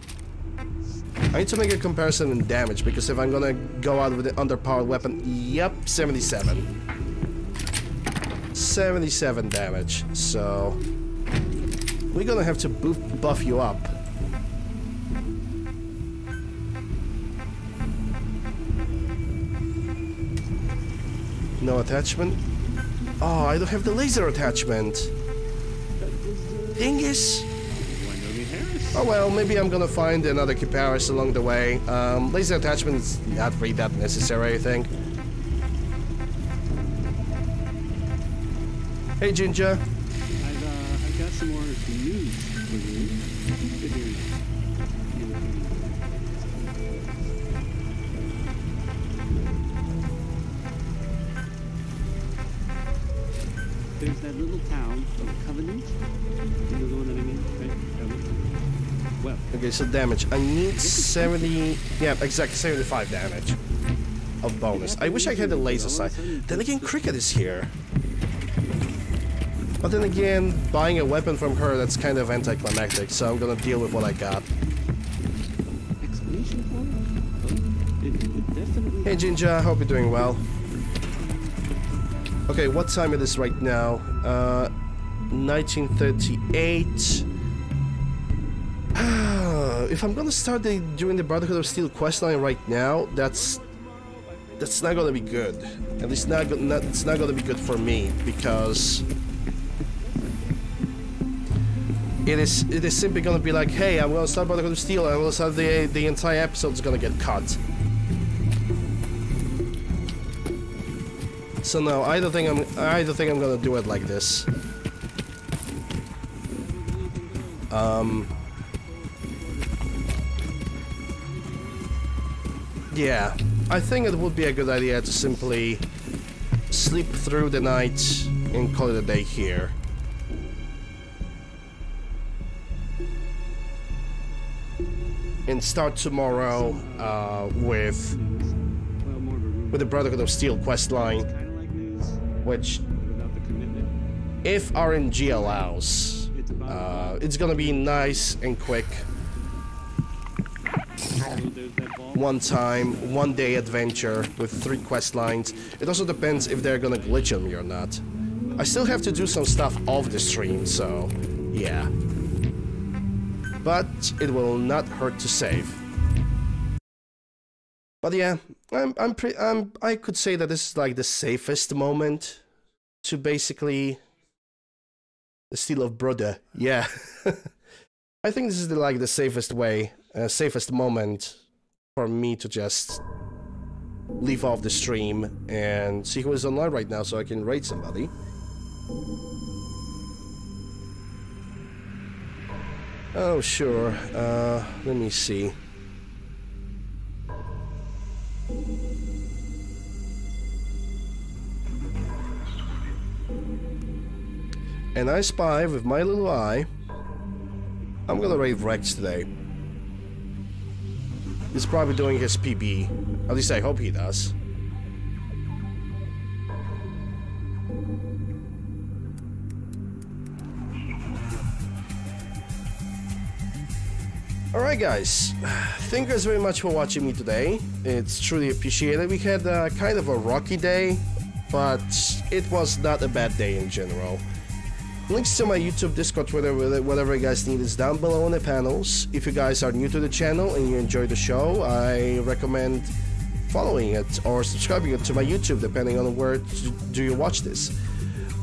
I need to make a comparison in damage. Because if I'm gonna go out with an underpowered weapon... Yep, 77. 77 damage. So... we're gonna have to buff you up. No attachment. Oh, I don't have the laser attachment. Dingus. Oh well, maybe I'm gonna find another Caparis along the way. Laser attachment is not really that necessary, I think. Hey, Ginger. I've got some more news for you. Good news. There's that little town of Covenant. You know the one that I mean, right? Okay, so damage. I need 70... Yeah, exactly, 75 damage. Of bonus. I wish I had a laser sight. Then again, Cricket is here. But then again, buying a weapon from her, that's kind of anticlimactic, so I'm gonna deal with what I got. Hey Ginger, hope you're doing well. Okay, what time it is right now? 1938... If I'm gonna start doing the Brotherhood of Steel questline right now, that's not gonna be good. At least it's not gonna be good for me, because it is simply gonna be like, hey, I'm gonna start Brotherhood of Steel, and I'm gonna start the entire episode's gonna get cut. So no, I don't think I'm gonna do it like this. Yeah, I think it would be a good idea to simply sleep through the night and call it a day here. And start tomorrow with the Brotherhood of Steel questline, which, if RNG allows, it's gonna be nice and quick. One time, one day adventure with 3 quest lines. It also depends if they're gonna glitch on me or not. I still have to do some stuff off the stream, so yeah. But it will not hurt to save. But yeah, I could say that this is like the safest moment to basically the Steel of Brother. Yeah. I think this is like the safest way, safest moment for me to just leave off the stream and see who is online right now, so I can raid somebody. Oh sure, let me see. And I spy with my little eye. I'm gonna raid Rex today. He's probably doing his PB. At least I hope he does. Alright guys, thank you guys very much for watching me today. It's truly appreciated. We had kind of a rocky day, but it was not a bad day in general. Links to my YouTube, Discord, Twitter, whatever you guys need is down below on the panels. If you guys are new to the channel and you enjoy the show, I recommend following it or subscribing it to my YouTube, depending on where do you watch this.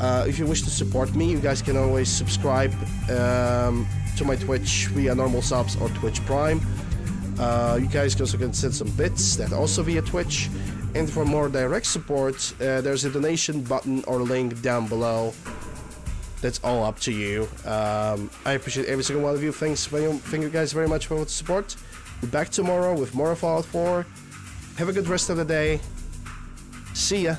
If you wish to support me, you guys can always subscribe to my Twitch via normal subs or Twitch Prime. You guys also can send some bits, that also via Twitch. And for more direct support, there's a donation button or link down below. That's all up to you. I appreciate every single one of you. Thank you guys very much for the support. We'll be back tomorrow with more Fallout 4. Have a good rest of the day. See ya.